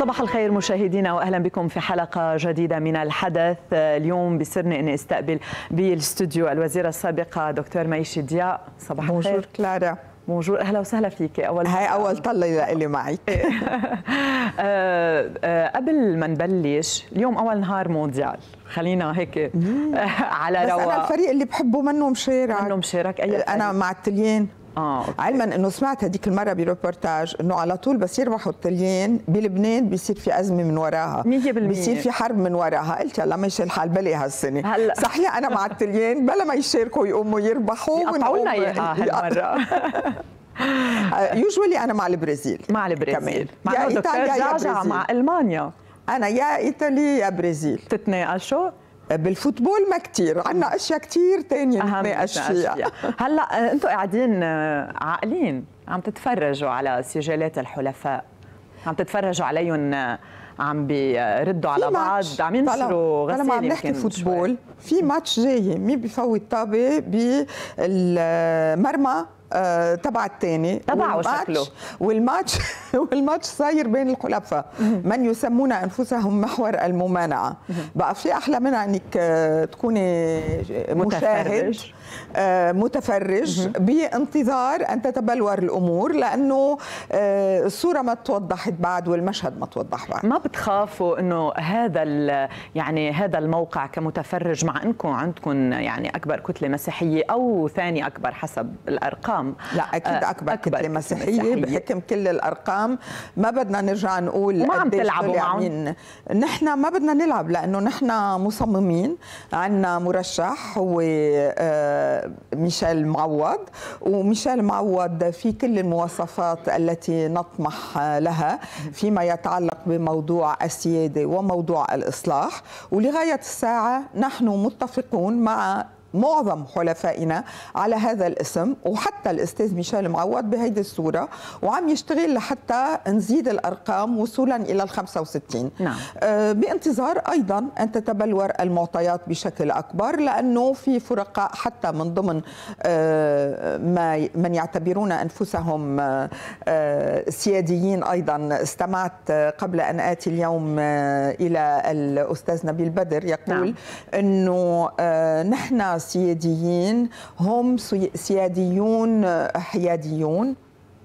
صباح الخير مشاهدينا واهلا بكم في حلقه جديده من الحدث. اليوم بيسرني اني استقبل بالاستوديو الوزيره السابقه دكتور مي شدياق. صباح الخير. بونجور كلارا. بونجور، اهلا وسهلا فيك. اول طله لي معك. قبل ما نبلش، اليوم اول نهار مونديال، خلينا هيك على رواق. بس انا الفريق اللي بحبه منه مشارك. اي انا مع التليين. علما انه سمعت هذيك المره بريبورتاج انه على طول بس يربحوا الطليان بلبنان بيصير في ازمه من وراها، 100% بيصير في حرب من وراها. قلت يلا ماشي الحال بلي هالسنه هلا. صحيح انا مع الطليان بلا ما يشاركوا يقوموا يربحوا يقطعونا اياها هالمره. يوجولي انا مع البرازيل كمان. مع ايطاليا جعجع، مع المانيا. انا يا ايطاليا يا برازيل. تتناقشوا بالفوتبول ما كثير، عندنا اشياء كثير ثانيه نتناقش فيها. هلا انتم قاعدين عاقلين، عم تتفرجوا على سجالات الحلفاء، عم تتفرجوا عليهم، عم بيردوا على بعض، عم ينشروا غسيل. لما عم نحكي فوتبول في ماتش جاي، مين بفوت طابه بالمرمى تبع الثاني تبعه شكله، والماتش صاير بين الحلفاء من يسمون انفسهم محور الممانعه. بقى في احلى منها انك تكوني مشاهد متفرج بانتظار ان تتبلور الامور، لانه الصوره ما توضحت بعد والمشهد ما توضح بعد. ما بتخافوا انه هذا يعني هذا الموقع كمتفرج، مع انكم عندكم يعني اكبر كتله مسيحيه او ثاني اكبر حسب الارقام؟ لا اكيد أكبر كتلة مسيحية بحكم كل الارقام. ما بدنا نرجع نقول ما عم تلعبوا معهم. نحن ما بدنا نلعب لانه نحن مصممين. عندنا مرشح هو ميشيل معوض، وميشيل معوض في كل المواصفات التي نطمح لها فيما يتعلق بموضوع السيادة وموضوع الاصلاح، ولغاية الساعة نحن متفقون مع معظم حلفائنا على هذا الاسم، وحتى الاستاذ ميشيل معوض بهيدي الصوره، وعم يشتغل لحتى نزيد الارقام وصولا الى ال 65. نعم. بانتظار ايضا ان تتبلور المعطيات بشكل اكبر، لانه في فرقاء حتى من ضمن من يعتبرون انفسهم سياديين. ايضا استمعت قبل ان اتي اليوم الى الاستاذ نبيل بدر يقول نعم. انه نحن سياديين، هم سياديون حياديون.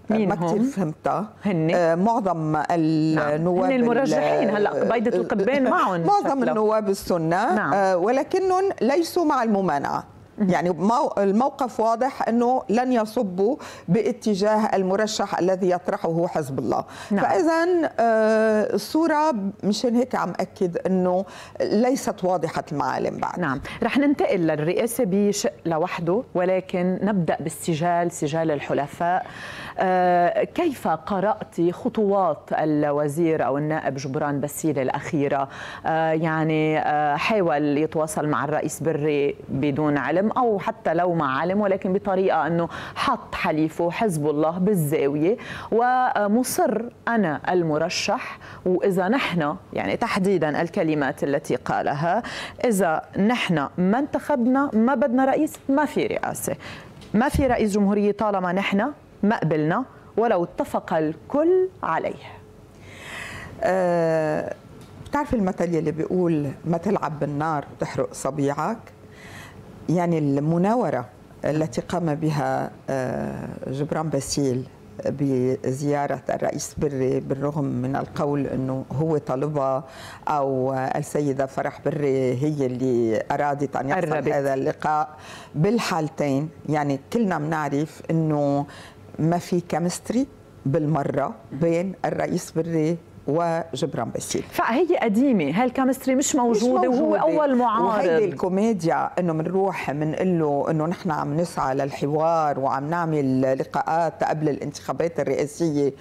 مين ما كثير فهمتها. معظم النواب هن المرجحين هلا بيضة القبان معهم معظم النواب السنة. نعم. ولكنهم ليسوا مع الممانعة. يعني الموقف واضح انه لن يصبوا باتجاه المرشح الذي يطرحه حزب الله. نعم. فاذا الصوره مشان هيك عم اكد انه ليست واضحه المعالم بعد. نعم، رح ننتقل للرئاسه بشق لوحده، ولكن نبدا بالسجال، سجال الحلفاء. كيف قرأتي خطوات الوزير او النائب جبران باسيل الاخيره؟ يعني حاول يتواصل مع الرئيس بري بدون علم، أو حتى لو مع علم ولكن بطريقة أنه حط حليفه حزب الله بالزاوية ومصر أنا المرشح، وإذا نحن يعني تحديدا الكلمات التي قالها، إذا نحن ما انتخبنا ما بدنا رئيس، ما في رئاسة، ما في رئيس جمهورية طالما نحن ما قبلنا ولو اتفق الكل عليه. بتعرف المثل اللي بيقول ما تلعب بالنار تحرق صبيعك؟ يعني المناورة التي قام بها جبران باسيل بزيارة الرئيس بري، بالرغم من القول أنه هو طالبها أو السيدة فرح بري هي اللي أرادت أن يحصل هذا اللقاء، بالحالتين يعني كلنا بنعرف أنه ما في كيمستري بالمرة بين الرئيس بري وجبران باسيل. فهي قديمه هالكيمستري، مش موجوده وهو اول معارض. وهيدي الكوميديا انه بنروح بنقول له انه نحن عم نسعى للحوار وعم نعمل لقاءات قبل الانتخابات الرئاسيه،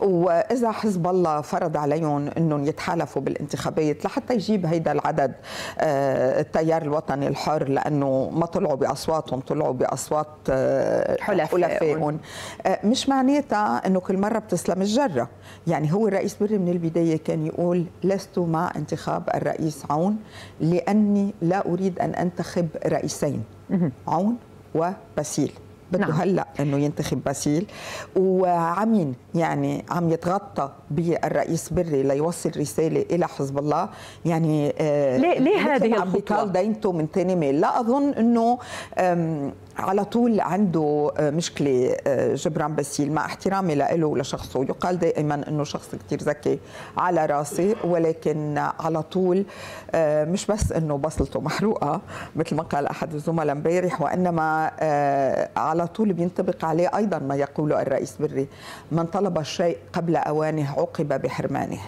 واذا حزب الله فرض عليهم انهم يتحالفوا بالانتخابات لحتى يجيب هيدا العدد. التيار الوطني الحر لانه ما طلعوا باصواتهم، طلعوا باصوات حلفائهم. مش معناتها انه كل مره بتسلم الجره. يعني هو الرئيس بري من البداية كان يقول لست مع انتخاب الرئيس عون لأني لا أريد أن أنتخب رئيسين، عون وباسيل، بده هلا انه ينتخب باسيل، وعم يعني عم يتغطى بالرئيس بري ليوصل رساله الى حزب الله. يعني ليه هذه الخطوه؟ دينته من ثاني ميل، لا اظن انه على طول عنده مشكلة جبران باسيل، مع احترامي له ولشخصه، يقال دائما انه شخص كثير ذكي على راسي، ولكن على طول مش بس انه بصلته محروقة مثل ما قال احد الزملاء امبارح، وانما على طول بينطبق عليه ايضا ما يقوله الرئيس بري: من طلب الشيء قبل اوانه عوقب بحرمانه.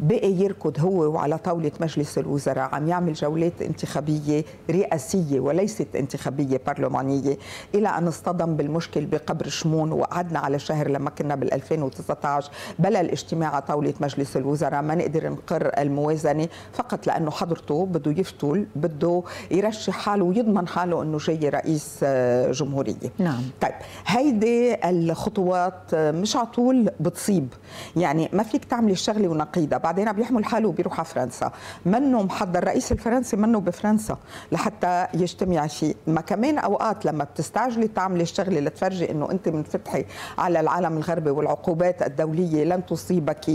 بقي يركض هو وعلى طاولة مجلس الوزراء، عم يعمل جولات انتخابية رئاسية وليست انتخابية برلمانية، إلى أن اصطدم بالمشكل بقبر شمون، وقعدنا على شهر لما كنا بال2019 بلا الاجتماع على طاولة مجلس الوزراء، ما نقدر نقر الموازنة فقط لأنه حضرته بده يفتول، بده يرشح حاله ويضمن حاله أنه جاي رئيس جمهورية. نعم. طيب هيدي الخطوات مش على طول بتصيب، يعني ما فيك تعمل الشغلة ونقية، بعدين بيحمل حاله وبيروح على فرنسا، منه محضر، الرئيس الفرنسي منه بفرنسا لحتى يجتمع شيء. ما كمان اوقات لما بتستعجلي تعملي الشغله لتفرجي انه انت منفتحه على العالم الغربي والعقوبات الدوليه لن تصيبك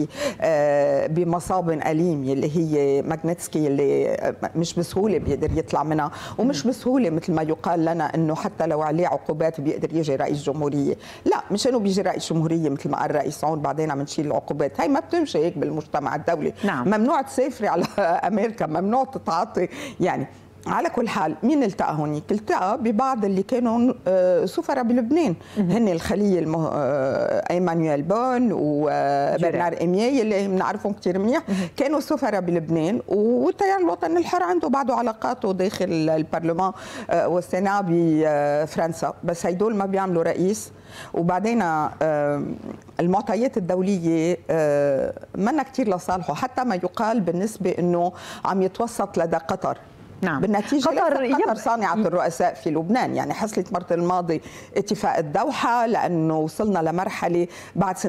بمصاب اليم، اللي هي ماغنيتسكي اللي مش بسهوله بيقدر يطلع منها، ومش بسهوله مثل ما يقال لنا انه حتى لو عليه عقوبات بيقدر يجي رئيس جمهوريه، لا مش انه بيجي رئيس جمهوريه مثل ما قال الرئيس عون بعدين عم نشيل العقوبات، هي ما بتمشي هيك المجتمع الدولي. نعم. ممنوع تسافري على أمريكا، ممنوع تتعاطي. يعني على كل حال مين التقى هونيك؟ التقى ببعض اللي كانوا سفراء بلبنان، هن الخلية إيمانويل بون وبرنار إيميه اللي بنعرفهم كثير منيح، كانوا سفراء بلبنان، والتيار الوطني الحر عنده بعده علاقاته داخل البرلمان والسنا بفرنسا، بس هيدول ما بيعملوا رئيس. وبعدين المعطيات الدولية منا كثير لصالحه، حتى ما يقال بالنسبة إنه عم يتوسط لدى قطر. نعم. بالنتيجة قطر صانعة الرؤساء في لبنان، يعني حصلت مرة الماضي اتفاق الدوحة، لأنه وصلنا لمرحلة بعد 2.5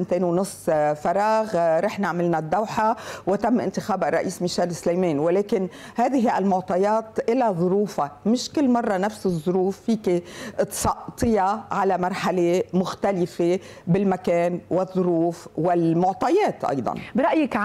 سنين فراغ رحنا عملنا الدوحة وتم انتخاب الرئيس ميشيل سليمان. ولكن هذه المعطيات إلى ظروفها، مش كل مرة نفس الظروف فيك تسقطيها على مرحلة مختلفة بالمكان والظروف والمعطيات أيضا. برأيك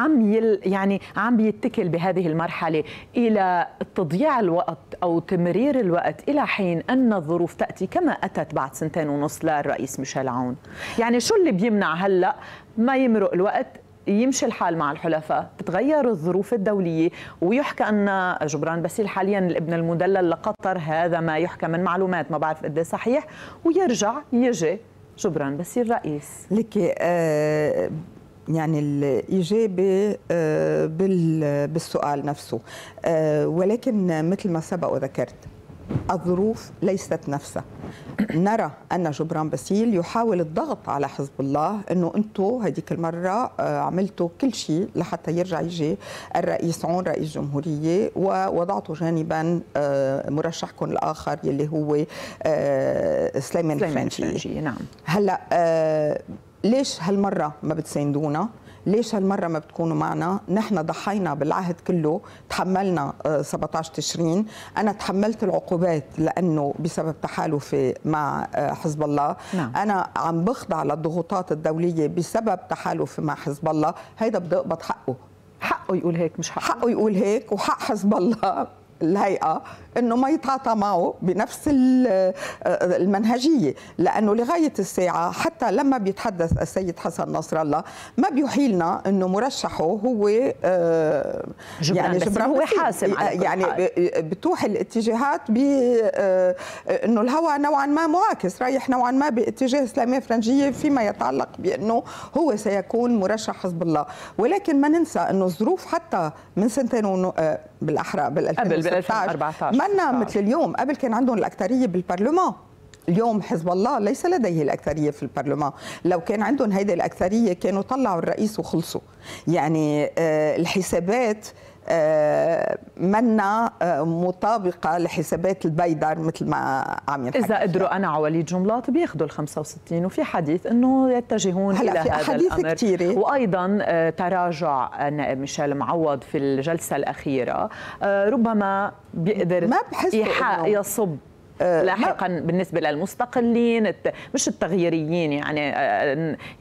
عم بيتكل بهذه المرحلة إلى التضييع الوقت أو تمرير الوقت إلى حين أن الظروف تأتي كما أتت بعد 2.5 سنين للرئيس ميشيل عون؟ يعني شو اللي بيمنع هلأ ما يمرق الوقت، يمشي الحال مع الحلفاء، تتغير الظروف الدولية؟ ويحكى أن جبران باسيل حاليا الابن المدلل لقطر، هذا ما يحكى من معلومات ما بعرف قد ايه صحيح، ويرجع يجي جبران باسيل رئيس. لكي يعني الإجابة بالسؤال نفسه، ولكن مثل ما سبق وذكرت الظروف ليست نفسها. نرى أن جبران باسيل يحاول الضغط على حزب الله أنه أنتوا هذيك المرة عملتوا كل شيء لحتى يرجع يجي الرئيس عون رئيس جمهورية، ووضعتوا جانبا مرشحكم الآخر يلي هو سليمان فرنجية. نعم. هلأ ليش هالمرة ما بتساندونا؟ ليش هالمرة ما بتكونوا معنا؟ نحن ضحينا بالعهد كله، تحملنا 17 تشرين، أنا تحملت العقوبات لأنه بسبب تحالفي مع حزب الله. نعم. أنا عم بخضع للضغوطات الدولية بسبب تحالفي مع حزب الله، هيدا بدي أقبض حقه. حقه يقول هيك، مش حقه. حقه يقول هيك، وحق حزب الله الهيئة أنه ما يتعاطى معه بنفس المنهجية، لأنه لغاية الساعة حتى لما بيتحدث السيد حسن نصر الله ما بيحيلنا أنه مرشحه هو جبران هو حاسم، يعني بتوح الاتجاهات أنه الهوى نوعا ما معاكس، رايح نوعا ما باتجاه سليمان فرنجية فيما يتعلق بأنه هو سيكون مرشح حزب الله. ولكن ما ننسى أنه الظروف حتى من 2 سنين بالأحرى بال2014 منا مثل اليوم. قبل كان عندهم الأكثرية بالبرلمان، اليوم حزب الله ليس لديه الأكثرية في البرلمان، لو كان عندهم هيدي الأكثرية كانوا طلعوا الرئيس وخلصوا. يعني الحسابات منا مطابقة لحسابات البيدر مثل ما عم ينحكي. إذا قدروا أنا وليد جنبلاط بياخذوا ال65، وفي حديث أنه يتجهون إلى هذا الأمر كتيري. وأيضا تراجع النائب ميشيل معوض في الجلسة الأخيرة، ربما بيقدر إيحاء يصب لاحقا بالنسبة للمستقلين، مش التغييريين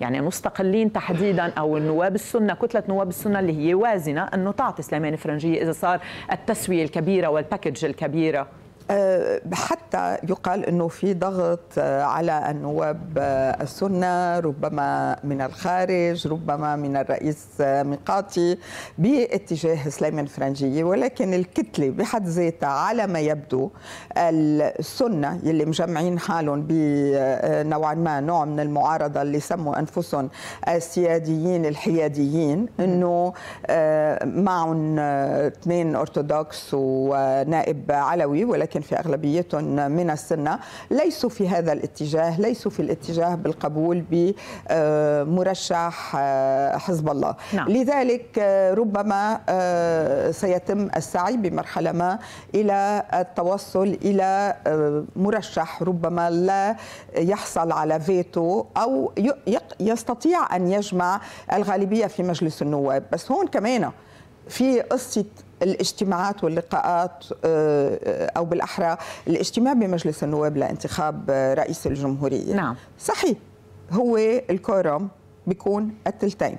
يعني مستقلين تحديدا أو النواب السنة، كتلة نواب السنة اللي هي وازنة، أنه تعطي سليمان فرنجية إذا صار التسوية الكبيرة والباكج الكبيرة. حتى يقال أنه في ضغط على النواب السنة، ربما من الخارج، ربما من الرئيس ميقاتي، باتجاه سليمان فرنجية. ولكن الكتلة بحد ذاتها على ما يبدو السنة يلي مجمعين حالهم بنوعا ما نوع من المعارضة اللي سموا أنفسهم السياديين الحياديين، أنه معهم 2 أرثوذكس ونائب علوي، ولكن في أغلبيتهم من السنة ليسوا في هذا الاتجاه، ليسوا في الاتجاه بالقبول بمرشح حزب الله. نعم. لذلك ربما سيتم السعي بمرحلة ما إلى التوصل إلى مرشح ربما لا يحصل على فيتو أو يستطيع أن يجمع الغالبية في مجلس النواب. بس هون كمان في قصة الاجتماعات واللقاءات، أو بالأحرى الاجتماع بمجلس النواب لانتخاب رئيس الجمهورية. نعم. صحيح هو الكورم بيكون 2/3،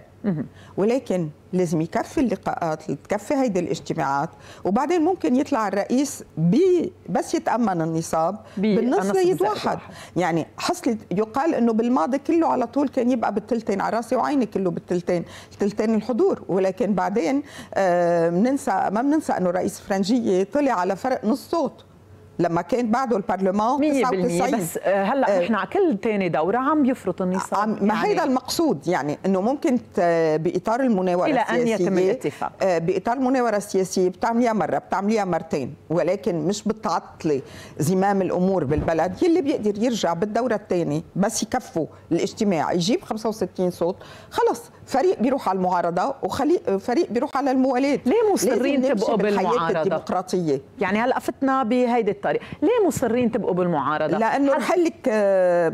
ولكن لازم يكفي اللقاءات، تكفي هيدي الاجتماعات، وبعدين ممكن يطلع الرئيس بس يتأمن النصاب بالنص ليتوحد. يعني حصلت، يقال انه بالماضي كله على طول كان يبقى بالثلثين، على راسي وعيني كله بالثلثين، ثلثين الحضور. ولكن بعدين ما بننسى انه الرئيس فرنجية طلع على فرق نص صوت لما كان بعده البرلمان 99. بس هلا نحن على كل ثاني دوره عم يفرط النصاب. ما هيدا المقصود، يعني انه ممكن باطار المناوره الى ان يتم الاتفاق، باطار المناوره السياسيه بتعمليها مره، بتعمليها مرتين، ولكن مش بتعطلي زمام الامور بالبلد. يلي بيقدر يرجع بالدوره الثانيه بس يكفوا الاجتماع، يجيب 65 صوت، خلص فريق بيروح على المعارضه وفريق بيروح على الموالاه. ليه مصرين تبقوا بالمعارضه الديمقراطيه؟ يعني هلا فتنا بهيدي الطريق. ليه مصرين تبقوا بالمعارضة؟ لأنه رح لك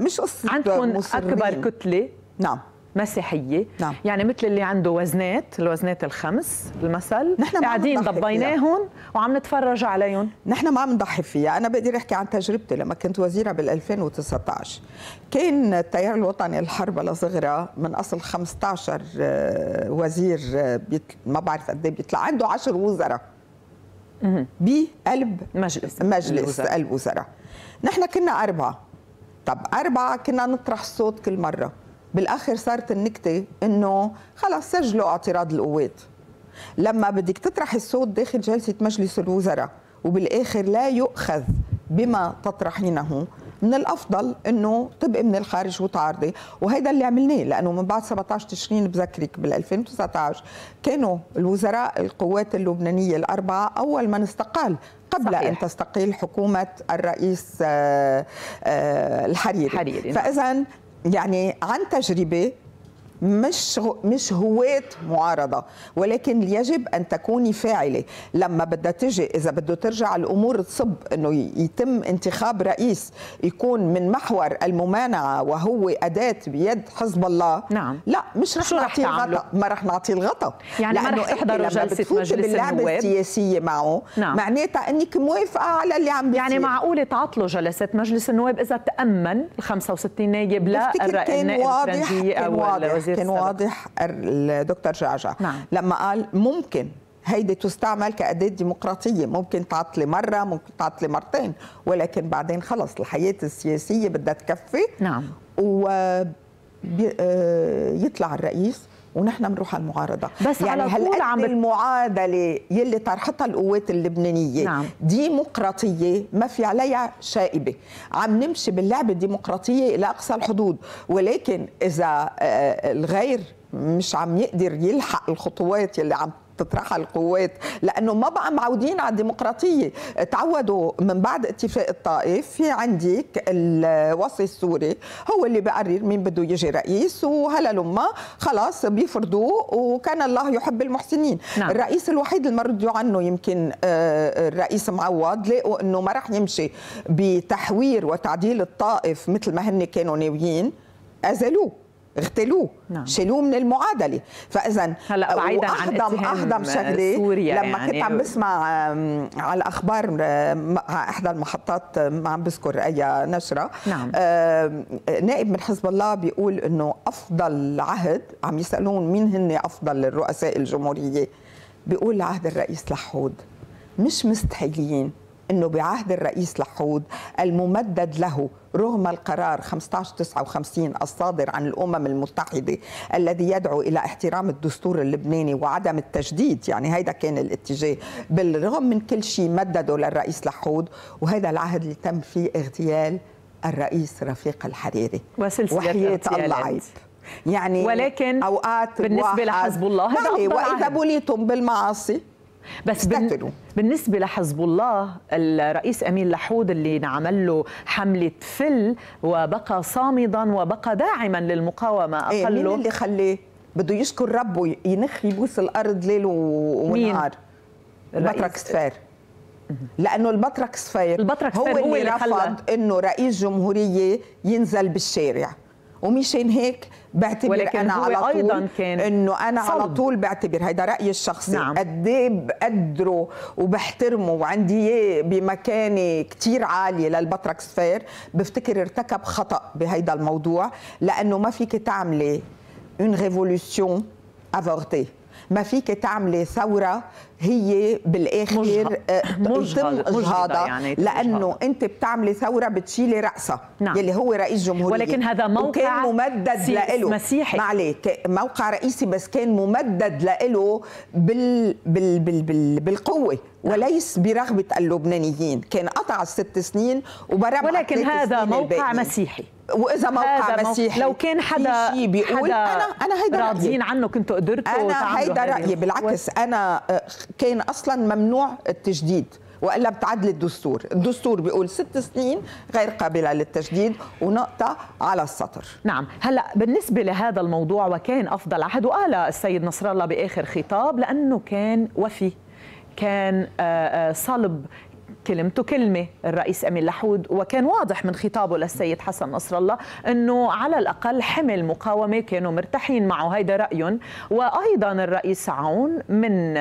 مش قصة عندكم أكبر كتلة. نعم. مسيحية. نعم. يعني مثل اللي عنده وزنات، الوزنات ال5 المثل، نحن قاعدين ضبيناهم وعم نتفرج عليهم. نحن ما عم نضحي فيها. أنا بقدر أحكي عن تجربتي لما كنت وزيرة بال2019. كان التيار الوطني الحر بلا صغرى من أصل 15 وزير، ما بعرف قد ايه بيطلع، عنده 10 وزراء بقلب مجلس الوزراء. نحن كنا 4. طب 4 كنا نطرح الصوت كل مرة. بالآخر صارت النكتة إنه خلص سجلوا اعتراض القوات. لما بدك تطرح الصوت داخل جلسة مجلس الوزراء وبالآخر لا يؤخذ بما تطرحينه، من الأفضل إنه تبقي من الخارج وتعارضي، وهذا اللي عملناه. لأنه من بعد 17 تشرين بذكرك بال2019 كانوا الوزراء القوات اللبنانية ال4 أول من استقال قبل أن تستقيل حكومة الرئيس الحريري. فإذا يعني عن تجربة، مش هواة معارضة، ولكن يجب أن تكوني فاعلة لما بدها تجي. إذا بده ترجع الأمور تصب أنه يتم انتخاب رئيس يكون من محور الممانعة وهو أداة بيد حزب الله. نعم. لا، مش رح نعطيه الغطاء، ما رح نعطيه الغطاء، يعني ما رح تحضر جلسة مجلس النواب السياسية معه. نعم. معناتها أنك موافقة على اللي عم بيصير. يعني معقولة تعطلوا جلسة مجلس النواب إذا تأمن ال65 نايب للنائب الفرنجية أو الوزير؟ كان واضح الدكتور جعجع. نعم. لما قال ممكن هيدي تستعمل كأداة ديمقراطية، ممكن تعطلي مرة، ممكن تعطلي مرتين، ولكن بعدين خلص الحياة السياسية بدها تكفي. نعم. ويطلع الرئيس ونحن بنروح على المعارضة. بس يعني هل عم المعادلة يلي طرحتها القوات اللبنانية، نعم، ديمقراطية ما في عليها شائبة، عم نمشي باللعبة الديمقراطية إلى أقصى الحدود. ولكن إذا الغير مش عم يقدر يلحق الخطوات يلي عم تطرحها القوات، لأنه ما بقى معودين على الديمقراطية، تعودوا من بعد اتفاق الطائف. في عندك الوصي السوري هو اللي بقرر مين بده يجي رئيس، وهلا لما خلاص بيفرضوه، وكان الله يحب المحسنين. نعم. الرئيس الوحيد اللي ردوا عنه يمكن الرئيس معوض، لقوا أنه ما رح يمشي بتحوير وتعديل الطائف مثل ما هن كانوا ناويين، أزلوه. اغتلوه، نعم. شيلوه من المعادله. فاذا هلا بعيدا عن احضم شغله سوريا، لما يعني كنت عم بسمع على الاخبار مع احدى المحطات، ما عم بذكر اي نشره، نعم. نائب من حزب الله بيقول انه افضل عهد، عم يسالون مين هن افضل الرؤساء الجمهوريه، بيقول عهد الرئيس لحود. مش مستحيلين انه بعهد الرئيس لحود الممدد له رغم القرار 1559 الصادر عن الأمم المتحدة الذي يدعو إلى احترام الدستور اللبناني وعدم التجديد، يعني هيدا كان الاتجاه، بالرغم من كل شيء مدده للرئيس لحود، وهذا العهد اللي تم فيه اغتيال الرئيس رفيق الحريري وحياة الله عيب. يعني ولكن أوقات بالنسبة لحزب الله هذا، وإذا بليتم بالمعاصي بس استتروا. بالنسبة لحزب الله الرئيس أمين لحود اللي نعمل له حملة فل وبقى صامدا وبقى داعما للمقاومة، أقله إيه مين اللي خليه بده يشكر ربه ينخ يبوس الأرض ليل ونهار؟ البطريرك صفير، لأنه البطريرك صفير هو اللي رفض أنه رئيس جمهورية ينزل بالشارع، ومشان هيك بعتبر انا على طول انه انا صلب. على طول بعتبر هيدا رايي الشخصي، قد ايه بقدره وبحترمه وعندي اياه بمكانه كثير عاليه للبطريرك صفير، بفتكر ارتكب خطا بهيدا الموضوع، لانه ما فيك تعملي اون ريفولوسيون افورتي، ما فيك تعملي ثوره هي بالاخر تتم اجهاضها، يعني لانه انت بتعملي ثوره بتشيلي راسها، نعم. يلي هو رئيس جمهوريه، ولكن هذا موقع ممدد له مسيحي، معليك موقع رئيسي بس كان ممدد له بالقوه، وليس برغبه اللبنانيين. كان قطع ال6 سنين وبرمى، ولكن هذا موقع مسيحي، واذا موقع مسيحي لو كان حدا بيقول انا هيدا راضيين عنه كنتوا قدرتوا انا هيدا رايي، بالعكس انا كان اصلا ممنوع التجديد والا بتعدل الدستور، الدستور بيقول 6 سنين غير قابله للتجديد ونقطه على السطر. نعم، هلا بالنسبه لهذا الموضوع وكان افضل عهد، وقال السيد نصر الله باخر خطاب لانه كان وفي، كان صلب، كلمته كلمة الرئيس أمين لحود، وكان واضح من خطابه للسيد حسن نصر الله أنه على الأقل حمل مقاومة كانوا مرتاحين معه، هيدا رأيهم. وأيضا الرئيس عون من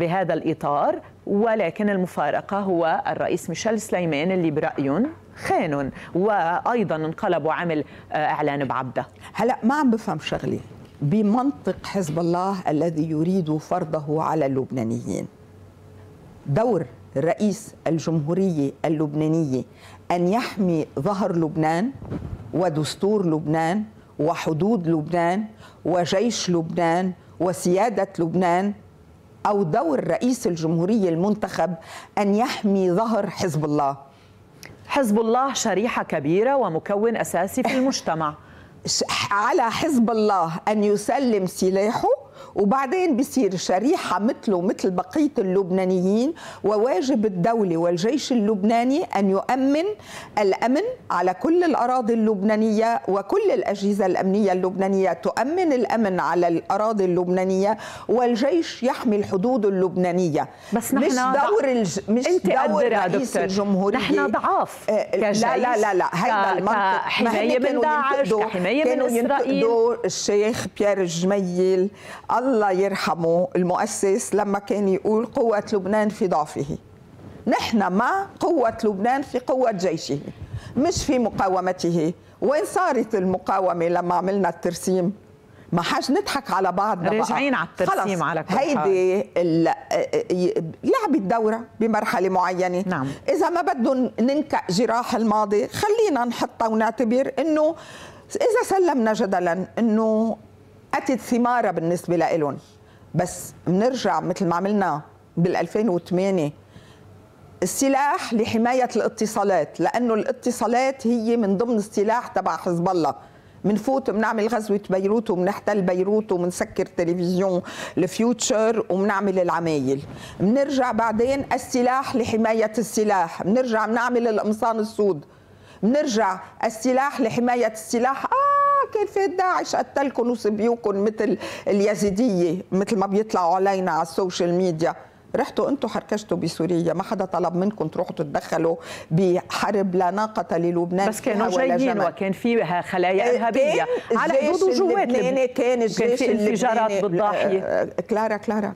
بهذا الإطار، ولكن المفارقة هو الرئيس ميشيل سليمان اللي برأيهم خانهم، وأيضا انقلبوا عمل إعلان بعبدة. هلأ ما عم بفهم شغلي بمنطق حزب الله الذي يريد فرضه على اللبنانيين. دور رئيس الجمهورية اللبنانية أن يحمي ظهر لبنان ودستور لبنان وحدود لبنان وجيش لبنان وسيادة لبنان، أو دور رئيس الجمهورية المنتخب أن يحمي ظهر حزب الله؟ حزب الله شريحة كبيرة ومكون أساسي في المجتمع، على حزب الله أن يسلم سلاحه، وبعدين بصير شريحة مثله مثل بقية اللبنانيين، وواجب الدولة والجيش اللبناني أن يؤمن الأمن على كل الأراضي اللبنانية، وكل الأجهزة الأمنية اللبنانية تؤمن الأمن على الأراضي اللبنانية، والجيش يحمي الحدود اللبنانية. بس نحن مش دور رئيس الجمهورية، نحن ضعاف كجيش، لا هيدا المنطق، كحماية من داعش، كحماية من إسرائيل. كانوا الشيخ بيير الجميل الله يرحمه المؤسس لما كان يقول قوة لبنان في ضعفه، نحن مع قوة لبنان في قوة جيشه مش في مقاومته. وين صارت المقاومة لما عملنا الترسيم؟ ما حاج نضحك على بعضنا، راجعين على الترسيم على كل حال. هيدي لعبة الدورة بمرحلة معينة، نعم. إذا ما بدهم ننكأ جراح الماضي خلينا نحطها ونعتبر إنه إذا سلمنا جدلا إنه أتت ثمارة بالنسبة لإلهم، بس بنرجع مثل ما عملنا بال2008 السلاح لحماية الاتصالات، لأنه الاتصالات هي من ضمن السلاح تبع حزب الله. منفوت بنعمل غزوة بيروت وبنحتل بيروت وبنسكر تلفزيون الفيوتشر وبنعمل العمايل، بنرجع بعدين السلاح لحماية السلاح، بنرجع بنعمل القمصان السود، بنرجع السلاح لحماية السلاح. كان في داعش قتلكم وصبيوكم مثل اليزيدية مثل ما بيطلعوا علينا على السوشيال ميديا، رحتوا انتم حركشتوا بسوريا، ما حدا طلب منكم تروحوا تتدخلوا بحرب لا ناقه للبنان، بس كانوا جايين وكان فيها خلايا ارهابيه على حدود وجوات لبنان، كان الجيش الانفجارات بالضاحيه، كلارا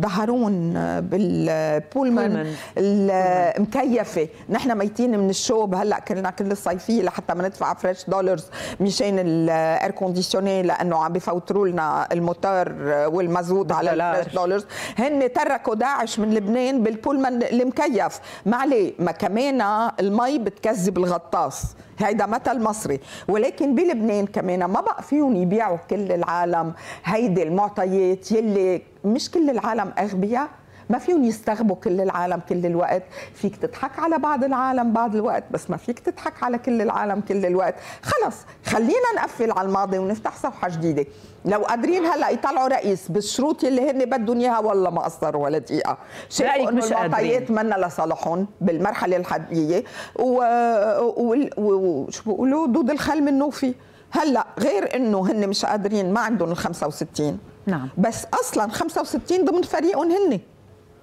ظهرون بالبولمان المكيفه، نحن ميتين من الشوب هلا كلنا كل الصيفيه لحتى ما ندفع فريش دولارز مشان الاير كونديشنير لانه عم بفوتروا لنا الموتور والمازوت على الفريش دولارز. هن تركوا داعش من لبنان بالبولمان المكيف، معليه ما كمان المي بتكذب الغطاس، هيدا مثل مصري، ولكن بلبنان كمان ما بقى فيهم يبيعوا كل العالم هيدي المعطيات يلي مش كل العالم اغبياء، ما فيهم يستغبوا كل العالم كل الوقت، فيك تضحك على بعض العالم بعض الوقت بس ما فيك تضحك على كل العالم كل الوقت. خلص خلينا نقفل على الماضي ونفتح صفحة جديدة. لو قادرين هلا يطلعوا رئيس بالشروط اللي هن بدهم اياها والله ما قصروا ولا دقيقة، شايفوا انه المعطيات منا لصالحهم بالمرحلة الحالية وشو بيقولوا دود الخل من نوفي. هلا غير انه هن مش قادرين ما عندهم ال 65، نعم بس اصلا 65 ضمن فريقهم هن،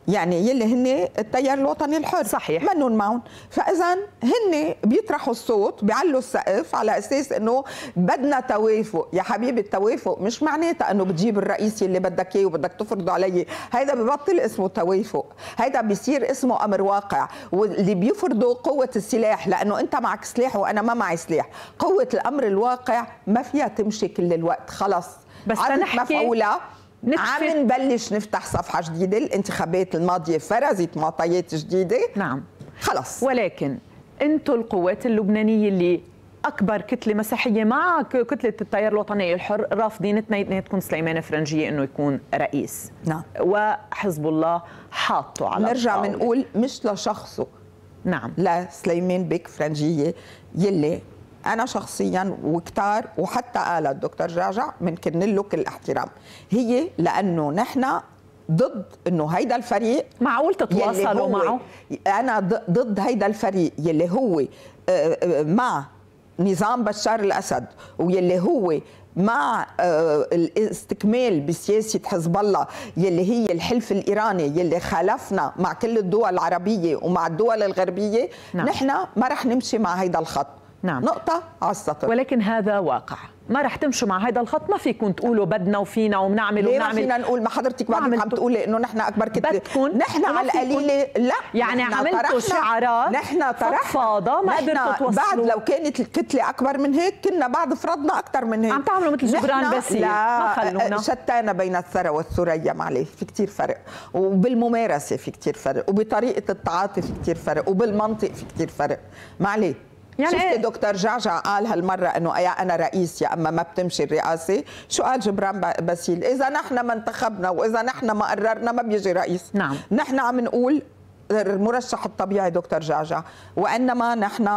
يعني يلي هن التيار الوطني الحر، صحيح منهم معهم، فاذا هن بيطرحوا الصوت بيعلوا السقف على اساس انه بدنا توافق. يا حبيبي التوافق مش معناتها انه بتجيب الرئيس اللي بدك اياه وبدك تفرضه علي، هيدا ببطل اسمه توافق، هيدا بيصير اسمه امر واقع، واللي بيفرضه قوه السلاح، لانه انت معك سلاح وانا ما معي سلاح، قوه الامر الواقع ما فيها تمشي كل الوقت. خلص بس مفعوله، عم نبلش نفتح صفحة جديدة، الانتخابات الماضية فرزت معطيات جديدة، نعم خلص. ولكن انتو القوات اللبنانية اللي أكبر كتلة مسيحية مع كتلة التيار الوطني الحر رافضين تكون سليمان فرنجية إنه يكون رئيس، نعم، وحزب الله حاطه على نرجع بنقول مش لشخصه، نعم، لسليمان بيك فرنجية يلي أنا شخصياً وكتار وحتى قال الدكتور جعجع منكن له كل الاحترام، هي لأنه نحن ضد إنه هيدا الفريق، معقول تتواصلوا معه؟ أنا ضد هيدا الفريق يلي هو مع نظام بشار الأسد ويلي هو مع الاستكمال بسياسة حزب الله يلي هي الحلف الإيراني يلي خالفنا مع كل الدول العربية ومع الدول الغربية، نعم. نحن ما رح نمشي مع هيدا الخط، نعم. نقطة على السطر، ولكن هذا واقع، ما رح تمشوا مع هذا الخط، ما فيكم تقولوا بدنا وفينا وبنعمل ليه فينا نقول، ما حضرتك بعدك عم تقولي انه نحن اكبر كتله، نحن على القليله لا، يعني عملتوا شعارات نحن فضفاضه ما قدرتوا توصلوا، بعد لو كانت الكتله اكبر من هيك كنا بعد فرضنا اكثر من هيك، عم تعملوا مثل جبران باسيل، ما خلونا، شتانا بين الثرى والثريا، معليه في كثير فرق، وبالممارسه في كثير فرق، وبطريقه التعاطي في كثير فرق، وبالمنطق في كثير فرق، معليه. يعني شفت دكتور جعجع قال هالمره انه يا انا رئيس يا اما ما بتمشي الرئاسه، شو قال جبران باسيل؟ اذا نحن ما انتخبنا واذا نحن ما قررنا ما بيجي رئيس، نعم. نحن عم نقول المرشح الطبيعي دكتور جعجع، وانما نحن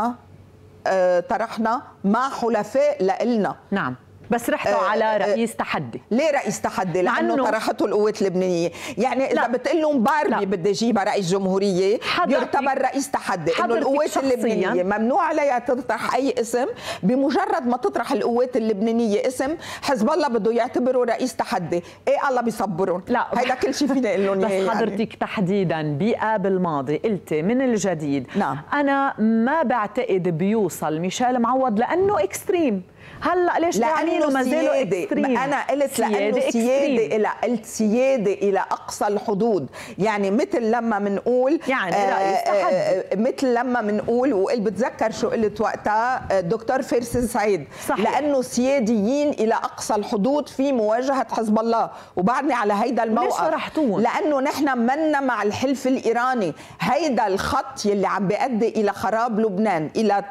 طرحنا مع حلفاء لنا، نعم، بس رحتوا على رئيس تحدي. ليه رئيس تحدي؟ لانه طرحته القوات اللبنانيه، يعني اذا بتقول لهم باربي بدي اجيبها رئيس جمهوريه بيعتبر رئيس تحدي، انه القوات اللبنانيه ممنوع عليها تطرح اي اسم، بمجرد ما تطرح القوات اللبنانيه اسم حزب الله بده يعتبره رئيس تحدي، ايه الله بيصبرهم، هيدا كل شيء فينا نقول لهم. بس حضرتك يعني تحديدا بآب الماضي قلتي من الجديد، نعم، انا ما بعتقد بيوصل ميشيل معوض لانه اكستريم، هلا ليش لانه ما زالوا اكستريم، انا قلت لانه سياده الى اقصى الحدود، يعني مثل لما بنقول يعني مثل لما بنقول بتذكر شو قلت وقتها دكتور فارس سعيد، لانه سياديين الى اقصى الحدود في مواجهه حزب الله، وبعدني على هيدا الموقف لانه نحن منا مع الحلف الايراني، هيدا الخط يلي عم بيؤدي الى خراب لبنان، الى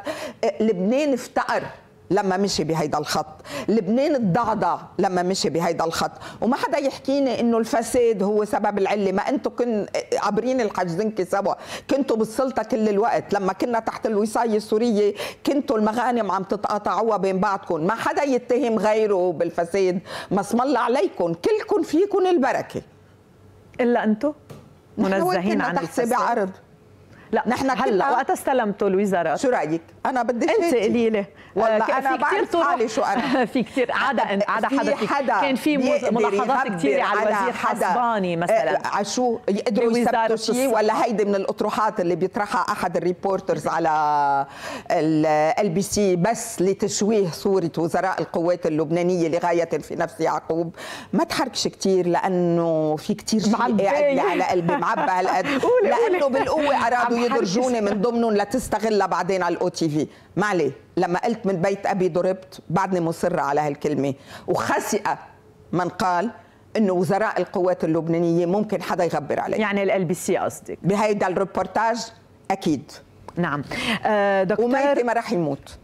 لبنان افتقر لما مشي بهيدا الخط، لبنان الضعضع لما مشي بهيدا الخط، وما حدا يحكيني انه الفساد هو سبب العله، ما انتم كن عبرين الحجزنكي سوا، كنتوا بالسلطه كل الوقت، لما كنا تحت الوصايه السوريه كنتوا المغانم عم تتقاطعوها بين بعضكم، ما حدا يتهم غيره بالفساد، ما اسم الله عليكم، كلكم فيكم البركه. الا انتم منزهين عن الفساد. لا نحن هلا وقت استلمتوا الوزارة شو رايك؟ انا بدي انت قليله والله انا بعرف حالي شو انا في كثير عدا حدا كان في ملاحظات كثيره على الوزير حسباني مثلا على شو يقدروا يثبتوا شيء ولا هيدي من الاطروحات اللي بيطرحها احد الريبورترز على الBC بس لتشويه صوره وزراء القوات اللبنانيه لغايه في نفس يعقوب. ما تحركش كثير لانه في كثير شيء قاعد لي على قلبي معبى هالقد لانه بالقوه ارادوا يدرجوني من ضمنهم لتستغلها بعدين على الOTV. ما عليه، لما قلت من بيت ابي ضربت بعدني مصره على هالكلمه، وخسئه من قال انه وزراء القوات اللبنانيه ممكن حدا يغبر عليه، يعني الBC قصدك بهيدا الريبورتاج اكيد. نعم دكتور وميتي ما راح يموت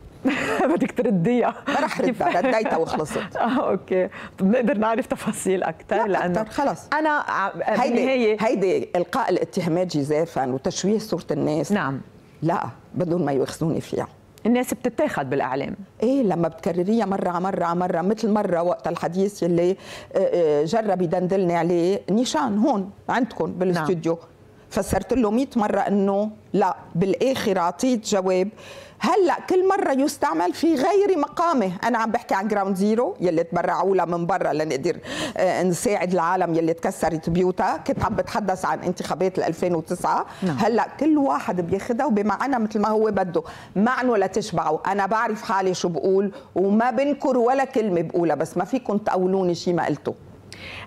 بدك ترديها؟ ما رح ردها، رديتها وخلصت. اوكي، بنقدر نعرف تفاصيل اكثر لانه اكثر خلص. انا هيدي القاء الاتهامات جزافا وتشويه صوره الناس. نعم لا بدهم ما يؤخذوني فيها. الناس بتتاخد بالاعلام ايه لما بتكرريها مره على مره على مره، مثل مره وقت الحديث اللي جرب يدندلني عليه نيشان هون عندكم بالاستوديو. نعم. فسرت له 100 مره انه لا، بالاخر اعطيت جواب. هلا كل مره يستعمل في غير مقامه. انا عم بحكي عن جراوند زيرو يلي تبرعوا لها من برا لنقدر نساعد العالم يلي تكسرت بيوتها، كنت عم بتحدث عن انتخابات 2009. نعم. هلا كل واحد بياخذها وبمعنى مثل ما هو بده، معنى لا تشبعه. انا بعرف حالي شو بقول وما بنكر ولا كلمه بقولها، بس ما فيكم تقولوني شيء ما قلته.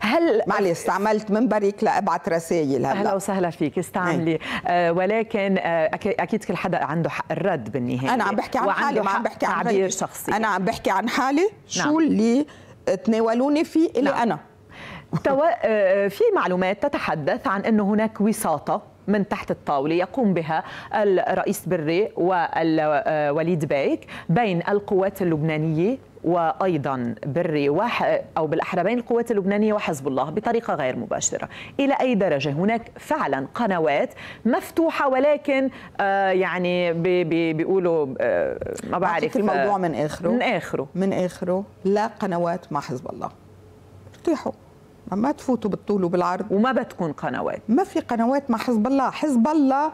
هل معلي استعملت منبرك لابعث رسائل؟ هلا وسهلا فيك استعملي ولكن اكيد كل حدا عنده حق الرد بالنهايه. انا عم بحكي عن حالي ما عم بحكي عن تعبير شخصي. انا عم بحكي عن حالي شو اللي تناولوني فيه اللي انا في معلومات تتحدث عن انه هناك وساطه من تحت الطاولة يقوم بها الرئيس بري ووليد بايك بين القوات اللبنانية وأيضا بري أو بالأحرى بين القوات اللبنانية وحزب الله بطريقة غير مباشرة. إلى أي درجة هناك فعلا قنوات مفتوحة ولكن يعني بيقولوا ما بعرف الموضوع من آخره لا قنوات مع حزب الله، ارتاحوا ما تفوتوا بالطول وبالعرض وما بتكون قنوات. ما في قنوات مع حزب الله. حزب الله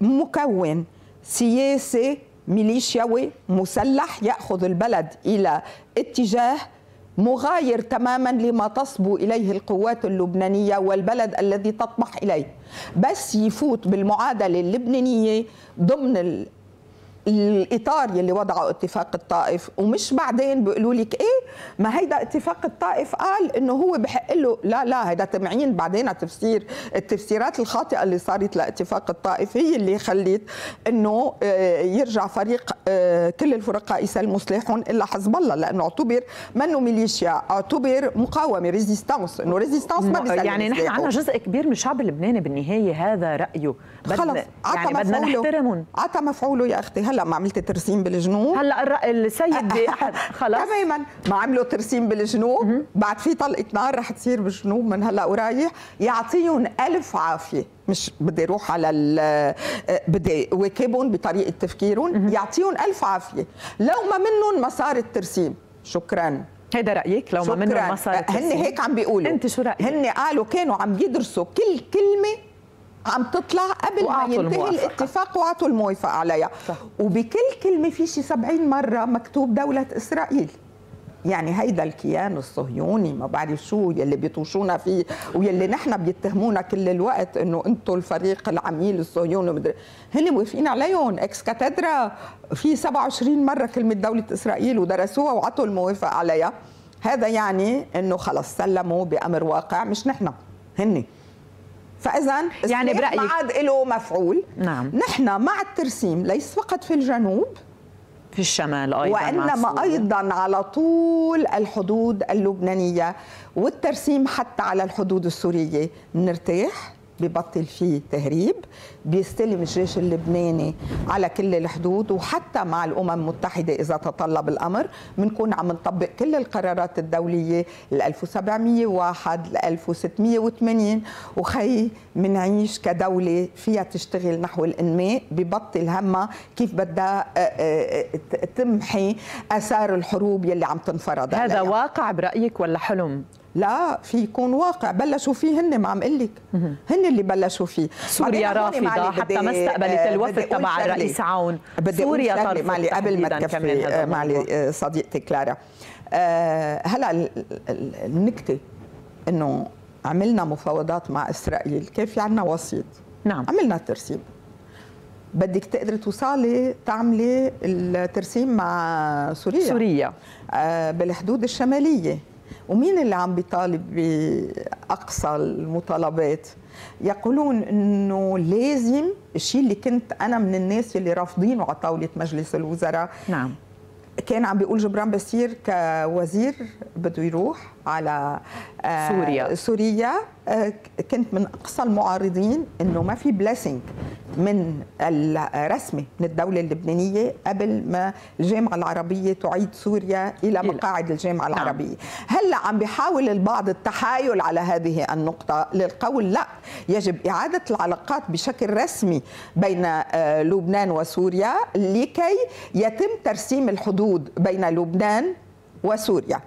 مكون سياسي ميليشياوي مسلح يأخذ البلد إلى اتجاه مغاير تماما لما تصبو إليه القوات اللبنانية والبلد الذي تطمح إليه، بس يفوت بالمعادلة اللبنانية ضمن الإطار يلي وضعه اتفاق الطائف. ومش بعدين بيقولوا لك إيه ما هيدا اتفاق الطائف قال إنه هو بحق له، لا هيدا تمعين. بعدين تفسير التفسيرات الخاطئة اللي صارت لاتفاق الطائف هي اللي خلت إنه يرجع فريق كل الفرقاء يسلموا سلاحهم إلا حزب الله، لأنه اعتبر منه ميليشيا، اعتبر مقاومة ريزيستانس، إنه ريزيستانس ما بيسلم سلاحه. يعني نحن عنا جزء كبير من الشعب اللبناني بالنهاية هذا رأيه، خلص يعني بدنا نحترمهم. عطى مفعوله يا أختي. هلا ما عملت ترسيم بالجنوب، هلا السيد خلص تماما ما عملوا ترسيم بالجنوب، بعد في طلقه نار رح تصير بالجنوب من هلا ورايح. يعطيهم الف عافيه، مش بدي اروح على بدي واكبهم بطريقه تفكيرهم، يعطيهم الف عافيه. لو ما منهم ما صار الترسيم، شكرا. هيدا رايك؟ لو ما منهم ما صار الترسيم، هن هيك عم بيقولوا. انت شو رايك؟ هن قالوا كانوا عم يدرسوا كل كلمه عم تطلع قبل ما ينتهي الموافقة. الاتفاق وعطوا الموافقة عليها، وبكل كلمة في شي 70 مرة مكتوب دولة إسرائيل. يعني هيدا الكيان الصهيوني ما بعرف شو يلي بيطوشونا فيه ويلي نحن بيتهمونا كل الوقت انه انتم الفريق العميل الصهيوني ومدري. هن موافقين عليهم اكس كاتدرا في 27 مرة كلمة دولة إسرائيل ودرسوها وعطوا الموافقة عليها. هذا يعني انه خلص سلموا بأمر واقع، مش نحن هن. فإذا يعني برأيك ما عاد له مفعول. نعم. نحن مع الترسيم ليس فقط في الجنوب، في الشمال أيضا، وإنما أيضا على طول الحدود اللبنانية، والترسيم حتى على الحدود السورية. بنرتاح، ببطل فيه تهريب، بيستلم الجيش اللبناني على كل الحدود، وحتى مع الأمم المتحدة إذا تطلب الأمر بنكون عم نطبق كل القرارات الدولية ال 1701 ل 1680. وخي منعيش كدولة فيها تشتغل نحو الإنماء، ببطل همها كيف بدها تمحي آثار الحروب يلي عم تنفرض. هذا واقع برأيك ولا حلم؟ لا في يكون واقع بلشوا فيه هن، ما عم اقول لك هن اللي بلشوا فيه. سوريا رافضه حتى ما استقبلت الوفد تبع الرئيس عون. سوريا طرف معلي قبل ما تكفي معلي صديقتي كلارا. هلا النكته انه عملنا مفاوضات مع اسرائيل، كان في عندنا وسيط، نعم عملنا ترسيم. بدك تقدري توصلي تعملي الترسيم مع سوريا، سوريا بالحدود الشماليه، ومين اللي عم بيطالب باقصى المطالبات؟ يقولون انه لازم الشيء اللي كنت انا من الناس اللي رافضينه على طاوله مجلس الوزراء، نعم كان عم بيقول جبران باسيل كوزير بده يروح على سوريا. سوريا كنت من اقصى المعارضين انه ما في بلاسنج من الرسمي من الدوله اللبنانيه قبل ما الجامعه العربيه تعيد سوريا الى مقاعد الجامعه العربيه. هلا عم بيحاول البعض التحايل على هذه النقطه للقول لا، يجب اعاده العلاقات بشكل رسمي بين لبنان وسوريا لكي يتم ترسيم الحدود بين لبنان وسوريا.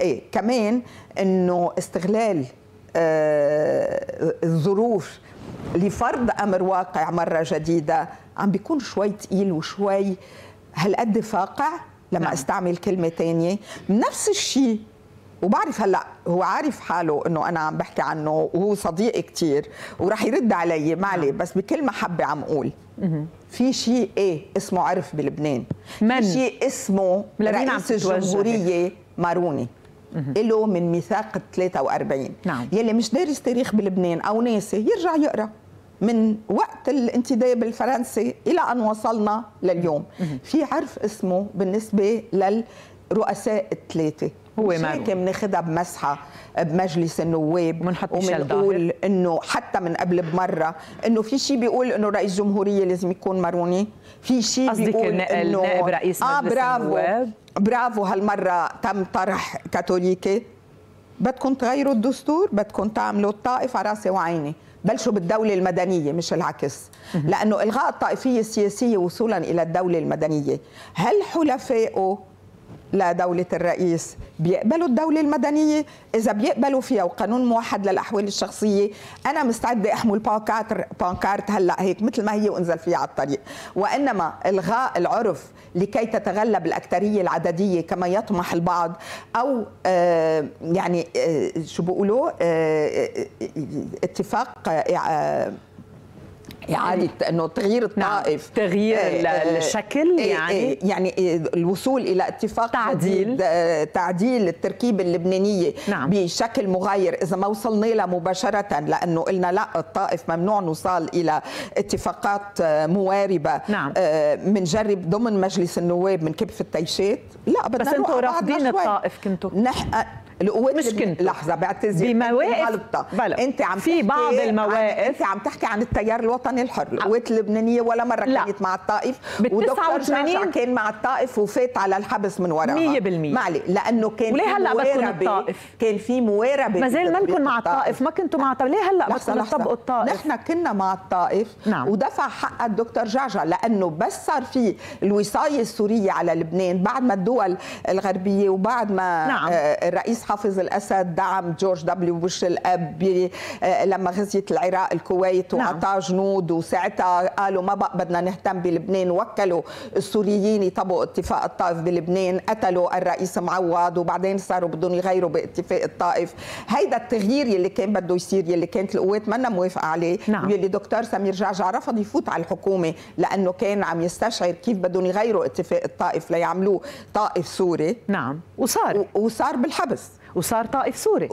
ايه كمان انه استغلال الظروف لفرض امر واقع مره جديده عم بيكون شوي ثقيل وشوي هالقد فاقع لما استعمل كلمه ثانيه. نفس الشيء وبعرف هلا هو عارف حاله انه انا عم بحكي عنه وهو صديقي كثير وراح يرد علي معلي، بس بكل محبه عم اقول في شيء ايه اسمه عرف بلبنان، في شيء اسمه رئيس الجمهوريه ماروني له من ميثاق 43 نعم. يلي مش دارس تاريخ بلبنان او ناسي يرجع يقرا من وقت الانتداب الفرنسي الى ان وصلنا لليوم. في عرف اسمه بالنسبه للرؤساء الثلاثه، هو ماروني بناخذها بمسحه بمجلس النواب وبنقول انه حتى من قبل بمره انه في شيء بيقول انه رئيس جمهوريه لازم يكون ماروني، في شيء بيقول انه نائب رئيس مجلس النواب. برافو هالمرة تم طرح كاثوليكي، بدكم تغيروا الدستور، بدكم تعملوا الطائف على راسي وعيني، بلشوا بالدولة المدنية مش العكس، لأنه إلغاء الطائفية السياسية وصولا إلى الدولة المدنية. هل حلفائه لدولة الرئيس بيقبلوا الدولة المدنية؟ إذا بيقبلوا فيها وقانون موحد للأحوال الشخصية، أنا مستعدة أحمل بانكارت هلأ هيك مثل ما هي وأنزل فيها على الطريق، وإنما إلغاء العرف لكي تتغلب الأكثرية العددية كما يطمح البعض، أو يعني شو بيقولوا اتفاق إعادة أنه تغيير الطائف، نعم. تغيير الشكل يعني الوصول إلى اتفاق تعديل تعديل التركيبة اللبنانية، نعم. بشكل مغاير إذا ما وصلنا له مباشرة، لأنه قلنا لا الطائف ممنوع نوصل إلى اتفاقات مواربة، نعم. منجرب ضمن مجلس النواب من كبف التيشات، لا بدنا بس أنتوا رافضين الطائف كنتوا القوات مش كنتوا لحظة بعتذر بمواقف أنت عم في بعض المواقف أنت عم تحكي عن التيار الوطني الحر، القوات اللبنانيه ولا مره لا. كانت مع الطائف، ودكتور جعجع كان مع الطائف وفات على الحبس من وراها 100% معلي، لانه كان في مواربه، ما زال مالكم مع الطائف، ما كنتوا مع الطائف، ليه هلا بدكم تطبقوا الطائف؟ نحن كنا مع الطائف، نعم. ودفع حق الدكتور جعجع، لانه بس صار في الوصايه السوريه على لبنان بعد ما الدول الغربيه وبعد ما نعم. الرئيس حافظ الاسد دعم جورج دبليو بوش الاب لما غزيت العراق الكويت وعطاه جنود، وساعتها قالوا ما بقى بدنا نهتم بلبنان، وكلوا السوريين يطبقوا اتفاق الطائف بلبنان، قتلوا الرئيس معوض، وبعدين صاروا بدهم يغيروا باتفاق الطائف. هيدا التغيير يلي كان بده يصير يلي كانت القوات منا موافقه عليه، نعم. يلي دكتور سمير جعجع رفض يفوت على الحكومه لانه كان عم يستشعر كيف بدهم يغيروا اتفاق الطائف ليعملوه طائف سوري، نعم. وصار بالحبس وصار طائف سوري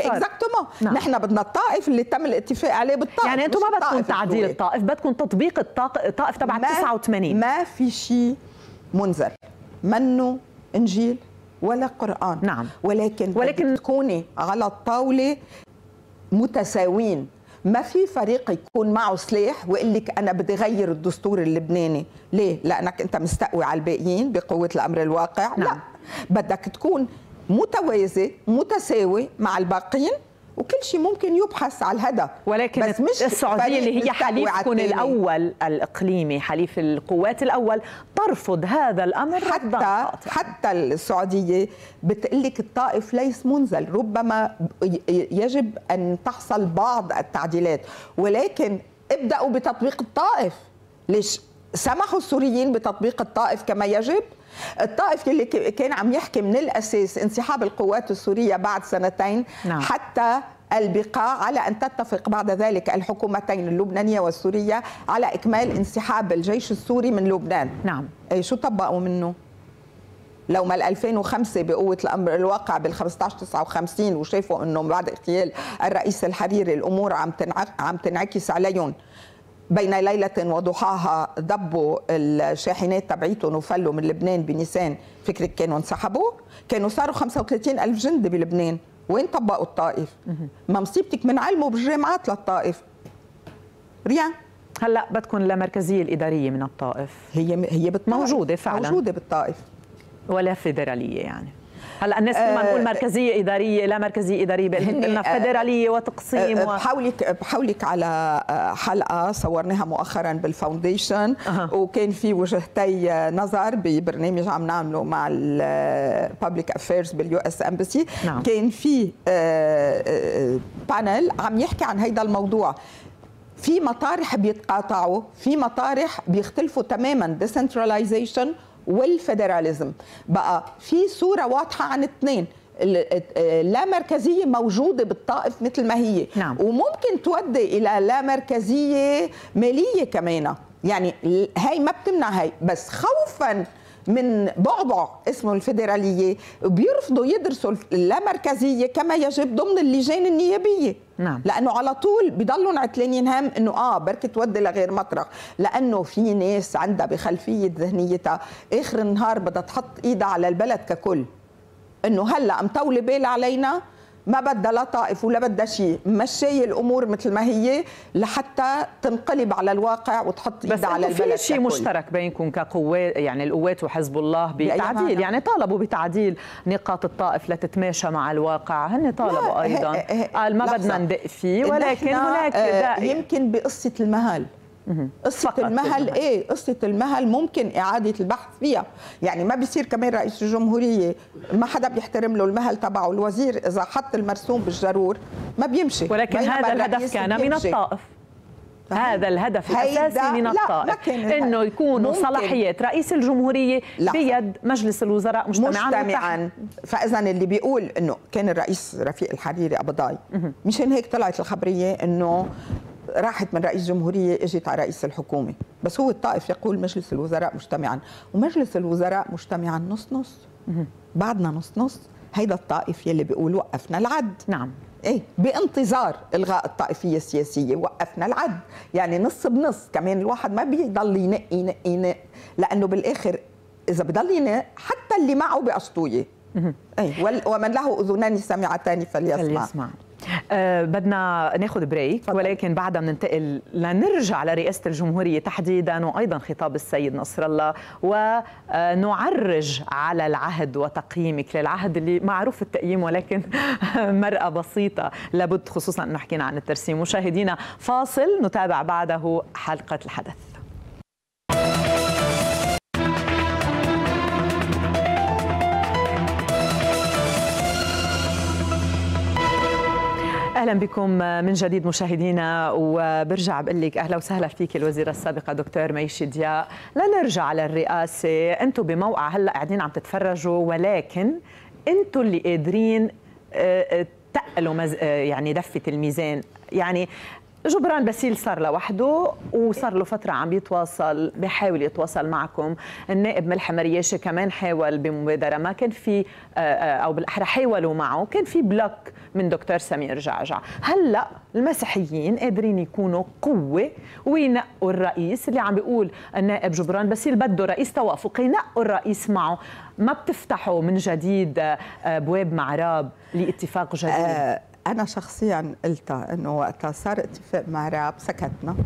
اكزاكتومون. نعم. نحن بدنا الطائف اللي تم الاتفاق عليه بالطائف، يعني انتم ما بدكم تعديل الطائف، بدكم تطبيق الطائف تبع 89. ما في شيء منزل منه انجيل ولا قران، نعم. ولكن تكوني على الطاوله متساويين، ما في فريق يكون معه سلاح ويقول لك انا بدي غير الدستور اللبناني، ليه؟ لانك انت مستقوي على الباقيين بقوه الامر الواقع، نعم. لا بدك تكون متوازي متساوي مع الباقين، وكل شيء ممكن يبحث على الهدف، ولكن بس مش السعودية اللي هي حليفكم الأول الإقليمي، حليف القوات الأول، ترفض هذا الأمر. حتى السعودية بتقلك الطائف ليس منزل، ربما يجب أن تحصل بعض التعديلات، ولكن ابدأوا بتطبيق الطائف. ليش سمحوا السوريين بتطبيق الطائف كما يجب؟ الطائف اللي كان عم يحكي من الأساس انسحاب القوات السورية بعد سنتين، نعم، حتى البقاء على أن تتفق بعد ذلك الحكومتين اللبنانية والسورية على إكمال انسحاب الجيش السوري من لبنان. نعم. أي شو طبقوا منه؟ لو ما 2005 بقوة الأمر الواقع بال 1559 وشافوا أنه بعد اغتيال الرئيس الحريري الأمور عم تنعكس عليهم، بين ليلة وضحاها ضبوا الشاحنات تبعيتهم وفلوا من لبنان بنيسان. فكرك كانوا انسحبوا؟ كانوا صاروا 35 ألف جندي بلبنان، وين طبقوا الطائف؟ ما مصيبتك من علموا بالجامعات للطائف ريان. هلا بدكم لمركزية الإدارية من الطائف، هي موجودة فعلا، موجودة بالطائف، ولا فيدرالية يعني. هلا الناس لما نقول مركزيه اداريه، لا مركزيه اداريه، قلنا فدراليه وتقسيم بحولك على حلقه صورناها مؤخرا بالفاونديشن، وكان في وجهتي نظر ببرنامج عم نعمله مع البابليك افيرز باليو اس امباسي. نعم. كان في بانل عم يحكي عن هيدا الموضوع، في مطارح بيتقاطعوا، في مطارح بيختلفوا تماما، ديسنتراليزيشن والفيدراليزم. بقى في صورة واضحة عن اثنين، لا مركزية موجودة بالطائف مثل ما هي. نعم. وممكن تودي إلى لا مركزية مالية كمان، يعني هاي ما بتمنع هاي، بس خوفا من بعبع اسمه الفيدرالية بيرفضوا يدرسوا اللامركزية كما يجب ضمن اللجان النيابية. نعم. لأنه على طول بيضلوا عتلانين هم أنه بركة تودي لغير مطرح، لأنه في ناس عندها بخلفية ذهنيتها آخر النهار بدها تحط إيدها على البلد ككل، أنه هلأ مطول بال علينا، ما بدها لا طائف ولا بدها شيء، مشي الامور مثل ما هي لحتى تنقلب على الواقع وتحط ايدها على البلد. بس في شيء مشترك بينكم كقوات، يعني القوات وحزب الله، بتعديل، يعني طالبوا بتعديل نقاط الطائف لتتماشى مع الواقع، هن طالبوا ايضا، قال ما بدنا ندق فيه، ولكن هناك يمكن بقصه المهل، قصة المهل، ايه قصة المهل ممكن اعادة البحث فيها، يعني ما بيصير كمان رئيس الجمهورية ما حدا بيحترم له المهل تبعه، الوزير اذا حط المرسوم بالجرور ما بيمشي. ولكن هذا الهدف كان من الطائف، هذا الهدف الأساسي من الطائف، إنه يكونوا صلاحيات رئيس الجمهورية بيد مجلس الوزراء مجتمعاً. فإذا اللي بيقول إنه كان الرئيس رفيق الحريري قبضاي، مشان هيك طلعت الخبرية إنه راحت من رئيس جمهورية اجت على رئيس الحكومة، بس هو الطائف يقول مجلس الوزراء مجتمعا، ومجلس الوزراء مجتمعا نص نص، بعدنا نص نص. هيدا الطائف يلي بيقول وقفنا العد. نعم. ايه بانتظار الغاء الطائفية السياسية وقفنا العد، يعني نص بنص. كمان الواحد ما بيضل ينقي، لأنه بالآخر إذا بضل ينقي حتى اللي معه بقشطوية. ايه ومن له أذنان سمعتان فليسمع. بدنا ناخذ بريك، ولكن بعدها بننتقل لنرجع لرئاسة الجمهورية تحديدا، وأيضا خطاب السيد نصر الله، ونعرج على العهد وتقييمك للعهد اللي معروف التقييم، ولكن مرأة بسيطة لابد، خصوصا أنه حكينا عن الترسيم. مشاهدينا فاصل، نتابع بعده حلقة الحدث. اهلا بكم من جديد مشاهدينا، وبرجع بقول لك اهلا وسهلا فيك الوزيره السابقه دكتور مي شدياق. لنرجع على الرئاسه، انتم بموقع هلا قاعدين عم تتفرجوا، ولكن انتم اللي قادرين تقلوا يعني دفه الميزان. يعني جبران باسيل صار لوحده، وصار له فترة عم يتواصل، بيحاول يتواصل معكم. النائب ملحم مرياشة كمان حاول بمبادرة، ما كان في، أو بالأحرى حاولوا معه، كان في بلوك من دكتور سمير جعجع. هلأ المسيحيين قادرين يكونوا قوة وينقوا الرئيس اللي عم بيقول النائب جبران باسيل بده رئيس توافقي، ينقوا الرئيس معه. ما بتفتحوا من جديد أبواب معراب لاتفاق جديد؟ أنا شخصياً قلتها إنه وقتها صار اتفاق مع راب سكتنا،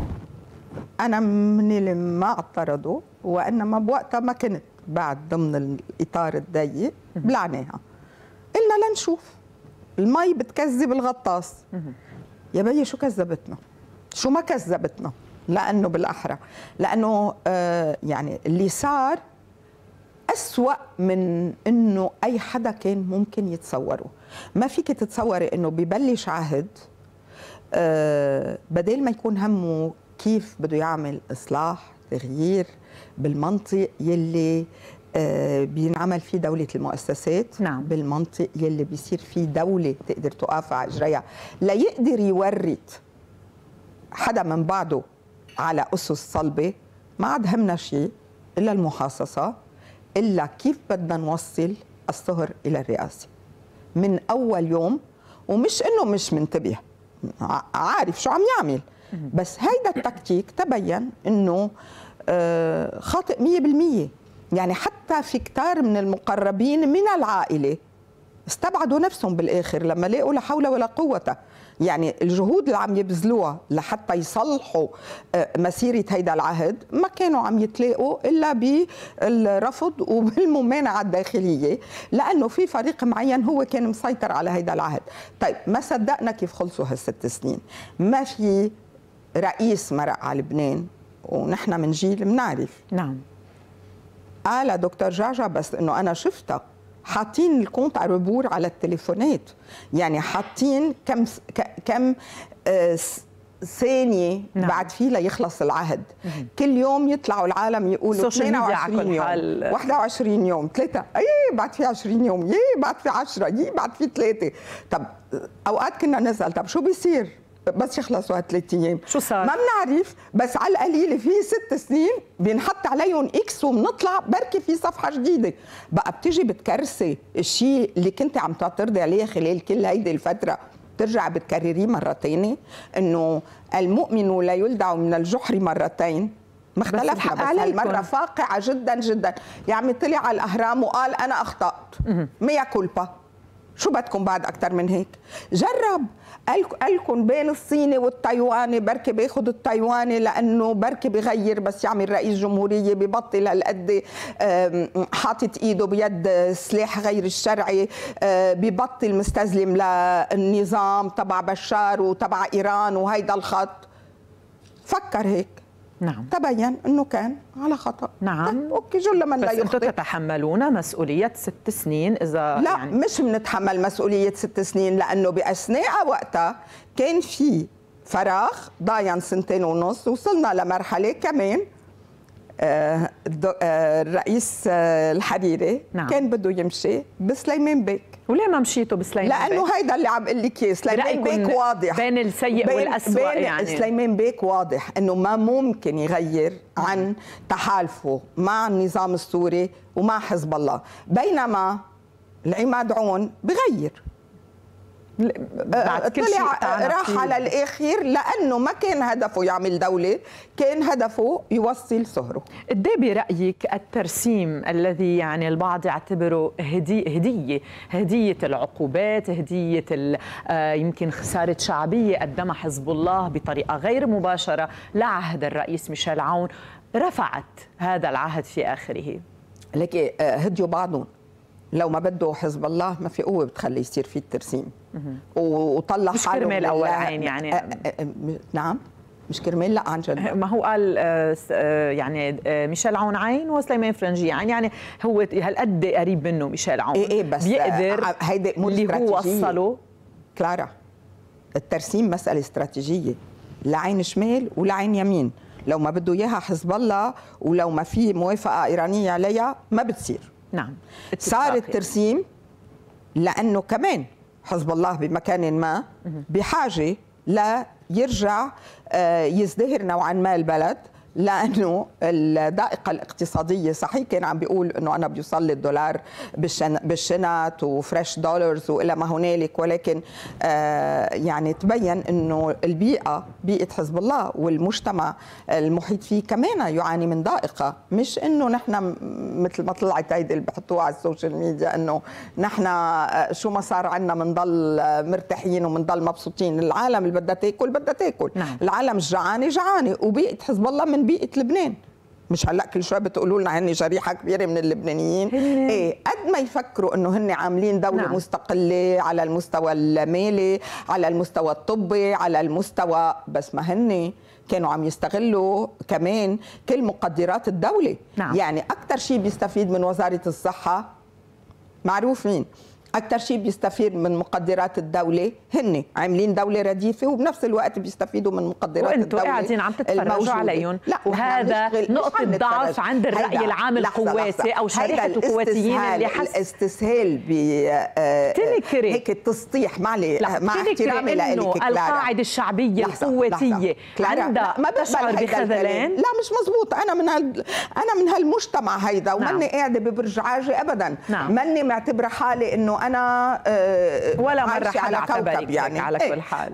أنا من اللي ما اعترضوا، وإنما بوقتها ما كنت بعد ضمن الإطار الضيق، بلعناها، قلنا لنشوف المي بتكذب الغطاس. يا بي شو كذبتنا؟ شو ما كذبتنا؟ لأنه بالأحرى لأنه يعني اللي صار أسوأ من أنه أي حدا كان ممكن يتصوره. ما فيك تتصوري أنه ببلش عهد بدل ما يكون همه كيف بده يعمل إصلاح تغيير بالمنطق يلي بينعمل فيه دولة المؤسسات. نعم. بالمنطق يلي بيصير فيه دولة تقدر تقف على إجريها، لا يقدر يورط حدا من بعده على أسس صلبة. ما عاد همنا شيء إلا المحاصصة، إلا كيف بدنا نوصل الصهر إلى الرئاسة من أول يوم. ومش إنه مش منتبه، عارف شو عم يعمل، بس هيدا التكتيك تبين إنه خاطئ 100%. يعني حتى في كتار من المقربين من العائلة استبعدوا نفسهم بالآخر لما لقوا لا حول ولا قوة. يعني الجهود اللي عم يبذلوها لحتى يصلحوا مسيرة هيدا العهد ما كانوا عم يتلاقوا إلا بالرفض وبالممانعة الداخلية، لأنه في فريق معين هو كان مسيطر على هيدا العهد. طيب ما صدقنا كيف خلصوا هال6 سنين. ما في رئيس مرق على لبنان ونحن من جيل منعرف. نعم. قال دكتور جعجع بس إنه أنا شفتها حاطين الكونت على ربور على التليفونات، يعني حاطين كم ثانية. نعم. بعد فيه ليخلص العهد. كل يوم يطلعوا العالم يقولوا 22 يوم 21 يوم 3 ايه بعد فيه 20 يوم ايه بعد فيه 10 ايه بعد فيه 3. طب اوقات كنا نسأل طب شو بيصير بس يخلصوا هال3 ايام؟ شو صار؟ ما بنعرف، بس على القليله في 6 سنين بينحط عليهم اكس وبنطلع بركي في صفحه جديده. بقى بتجي بتكرسي الشيء اللي كنت عم تعترضي عليه خلال كل هيدي الفتره، بترجع بتكرريه مره ثانيه، انه المؤمن لا يلدع من الجحر مرتين. ما اختلف حق عليكم. هالمره فاقعه جدا جدا. يا عمي طلع على الاهرام وقال انا اخطات، ميا كولبا، شو بدكم بعد اكثر من هيك؟ جرب قالكم بين الصيني والتايواني، بركي بياخذ التايواني لانه بركي بغير، بس يعمل رئيس جمهوريه ببطل هالقد حاطط ايده بيد سلاح غير الشرعي، ببطل مستسلم للنظام تبع بشار وتبع ايران وهيدا الخط. فكر هيك. نعم. تبين أنه كان على خطأ. نعم. أوكي جل من لا يخطئ. بس أنتم تتحملون مسؤولية 6 سنين إذا؟ لا يعني مش بنتحمل مسؤولية 6 سنين، لأنه بأثناء وقتها كان في فراغ ضاين 2.5 سنين. وصلنا لمرحلة كمان الرئيس الحريري. نعم. كان بده يمشي بسليمان بيك. وليه ما مشيتوا بسليمان بيك؟ لأنه هيدا اللي عم قلي كيه. سليمان بيك واضح بين السيء والأسوأ. يعني سليمان بيك واضح أنه ما ممكن يغير عن تحالفه مع النظام السوري ومع حزب الله، بينما العماد عون بغير. بعد كل شيء راح على الاخير لانه ما كان هدفه يعمل دوله، كان هدفه يوصل صهره. قد ايه برايك الترسيم الذي يعني البعض يعتبره هديه العقوبات، هديه يمكن خساره شعبيه قدمها حزب الله بطريقه غير مباشره لعهد الرئيس ميشيل عون، رفعت هذا العهد في اخره؟ لك هديوا بعضهم. لو ما بده حزب الله ما في قوه بتخلي يصير فيه الترسيم. وطلع مش كرمال أول عين يعني. نعم مش كرمال، لا عن جد. ما هو قال يعني ميشيل عون عين وسليمان فرنجية عين، يعني هو هالقد قريب منه ميشيل عون. ايه بس بيقدر هيدي اللي هو وصله. كلارا الترسيم مسألة استراتيجية، لا عين شمال ولا عين يمين. لو ما بده اياها حزب الله ولو ما في موافقة إيرانية عليها ما بتصير. نعم. صار الترسيم لأنه كمان حزب الله بمكان ما بحاجة لا يرجع يزدهر نوعا ما البلد، لأنه الضائقة الاقتصادية صحيح كان عم بيقول أنه أنا بيوصل لي الدولار بالشنط وفريش دولارز وإلى ما هنالك، ولكن يعني تبين أنه البيئة بيئة حزب الله والمجتمع المحيط فيه كمان يعاني من ضائقة. مش أنه نحن مثل ما طلعت هيدي اللي بحطوها على السوشيال ميديا أنه نحن شو ما صار عنا منضل مرتاحين ومنضل مبسوطين. العالم اللي بدها تاكل بدها تاكل. نعم. العالم الجعانة جعانة، وبيئة حزب الله من بيئة لبنان مش هلا كل شويه بتقولوا لنا عن شريحه كبيره من اللبنانيين ايه قد ما يفكروا انه هن عاملين دوله نعم. مستقله على المستوى المالي، على المستوى الطبي، على المستوى، بس ما هن كانوا عم يستغلوا كمان كل مقدرات الدوله نعم. يعني اكثر شيء بيستفيد من وزاره الصحه معروف مين، أكثر شيء بيستفيد من مقدرات الدولة هن عاملين دولة رديفة وبنفس الوقت بيستفيدوا من مقدرات وإنتوا الدولة وإنتوا قاعدين عم تتفرجوا عليهم وهذا نقطة ضعف عند الرأي العام القواتي أو شريحة القواتيين اللي حس الاستسهال ب هيك التسطيح مع احترامي لإلك كلارا القاعدة الشعبية القواتية عندها ما بشعر بخذلان لا مش مزبوط أنا من هالمجتمع هيدا وماني قاعدة ببرج عاجي أبدا ماني معتبرة حالي إنه أنا ولا مرة على كوكب يعني على كل حال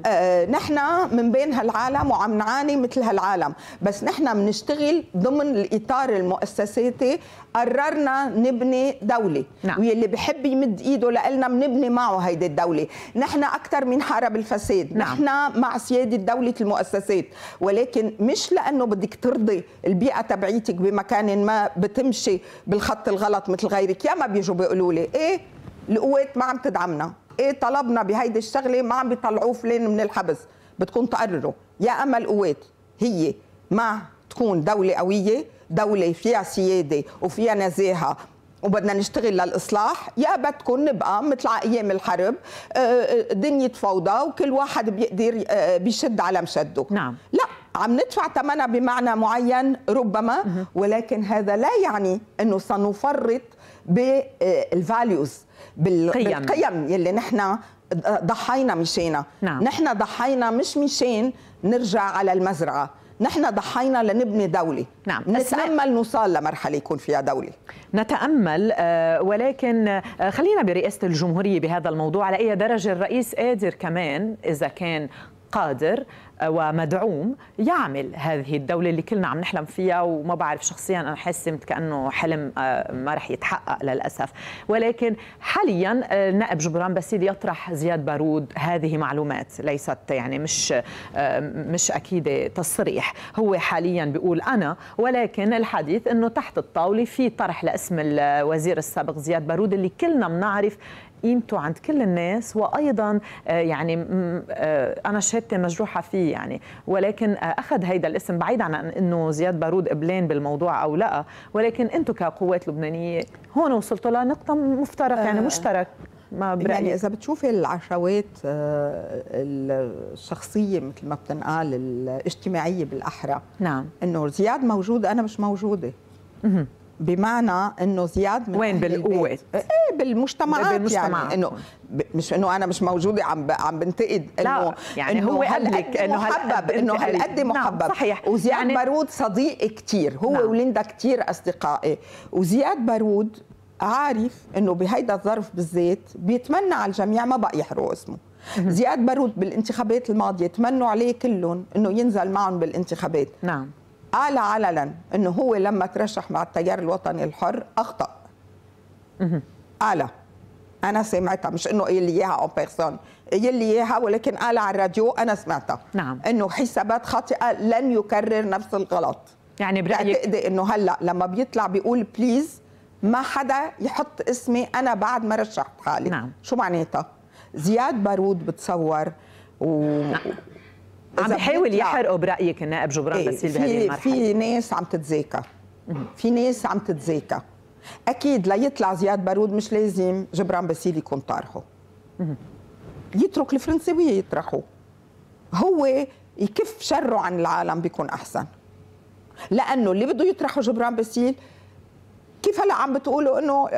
نحن من بين هالعالم وعم نعاني مثل هالعالم بس نحن بنشتغل ضمن الإطار المؤسساتي قررنا نبني دولة نعم. واللي بحب يمد إيده لنا بنبني معه هيدي الدولة نحن أكثر من حارب الفساد نعم. نحن مع سيادة دولة المؤسسات ولكن مش لأنه بدك ترضي البيئة تبعيتك بمكان ما بتمشي بالخط الغلط مثل غيرك يا ما بيجوا بيقولوا لي إيه القوات ما عم تدعمنا ايه طلبنا بهيدي الشغله ما عم بيطلعوه فلان من الحبس بدكم تقرروا يا اما القوات هي مع تكون دوله قويه دوله فيها سياده وفيها نزاهه وبدنا نشتغل للاصلاح يا بدكم نبقى مثل ايام الحرب دنيا فوضى وكل واحد بيقدر بيشد على مشده نعم لا عم ندفع ثمنها بمعنى معين ربما ولكن هذا لا يعني انه سنفرط بالفاليوز بالقيم يلي نحن ضحينا مشينا نعم. نحن ضحينا مش مشين نرجع على المزرعة نحن ضحينا لنبني دولة نعم. نتأمل نوصل لمرحلة يكون فيها دولة نتأمل ولكن خلينا برئاسة الجمهورية بهذا الموضوع على أي درجة الرئيس قادر كمان إذا كان قادر ومدعوم يعمل هذه الدولة اللي كلنا عم نحلم فيها وما بعرف شخصيا أنا حاسة كأنه حلم ما رح يتحقق للأسف ولكن حاليا النائب جبران باسيل يطرح زياد بارود هذه معلومات ليست يعني مش أكيدة تصريح هو حاليا بيقول أنا ولكن الحديث أنه تحت الطاولة في طرح لاسم الوزير السابق زياد بارود اللي كلنا بنعرف قيمته عند كل الناس وايضا يعني انا شهادتي مجروحه فيه يعني ولكن اخذ هيدا الاسم بعيد عن انه زياد بارود قبلان بالموضوع او لا ولكن انتم كقوات لبنانيه هون وصلتوا لنقطه مفترق يعني مشترك ما برأيك. يعني اذا بتشوفي العشوات الشخصيه مثل ما بتنقال الاجتماعيه بالاحرى نعم انه زياد موجود انا مش موجوده بمعنى انه زياد من وين بالقوات؟ ايه بالمجتمعات يعني انه مش انه انا مش موجوده عم بنتقد انه يعني إنه هو قبلك انه هالقد انه هالقد محبب نعم صحيح وزياد يعني بارود صديقي كثير هو نعم وليندا كثير اصدقائي وزياد بارود عارف انه بهيدا الظرف بالذات بيتمنى على الجميع ما بقى يحرقوا اسمه زياد بارود بالانتخابات الماضيه تمنوا عليه كلهم انه ينزل معهم بالانتخابات نعم قال علنا انه هو لما ترشح مع التيار الوطني الحر اخطا قال انا سمعتها مش انه قال لي اياها اون بيرسون قال لي اياها ولكن قال على الراديو انا سمعتها نعم انه حسابات خاطئه لن يكرر نفس الغلط يعني برايك بتقدر انه هلا لما بيطلع بيقول بليز ما حدا يحط اسمي انا بعد ما رشحت حالي نعم شو معناتها زياد بارود بتصور نعم. عم بيحاول يحرقه برأيك النائب جبران باسيل بهذه المرحلة في ناس عم تتذاكى في ناس عم تتذاكى أكيد ليطلع زياد بارود مش لازم جبران باسيل يكون طارحه يترك الفرنسوية يطرحه هو يكف شره عن العالم بيكون أحسن لأنه اللي بده يطرحه جبران باسيل كيف هلا عم بتقولوا انه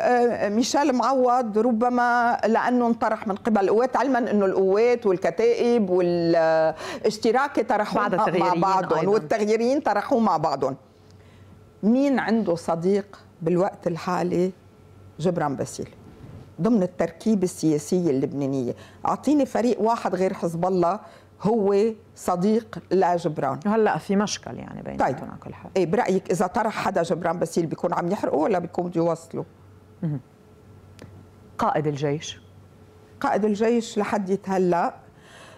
ميشيل معوض ربما لانه انطرح من قبل القوات علما انه القوات والكتائب والاشتراكي طرحوا مع بعضهم والتغييريين طرحوا مع بعضهم مين عنده صديق بالوقت الحالي جبران باسيل ضمن التركيبه السياسيه اللبنانيه اعطيني فريق واحد غير حزب الله هو صديق لجبران هلا في مشكل يعني بيناتهم طيب. على كل حال ايه برايك اذا طرح حدا جبران باسيل بيكون عم يحرقه ولا بيكون بده يوصله؟ قائد الجيش لحد هلا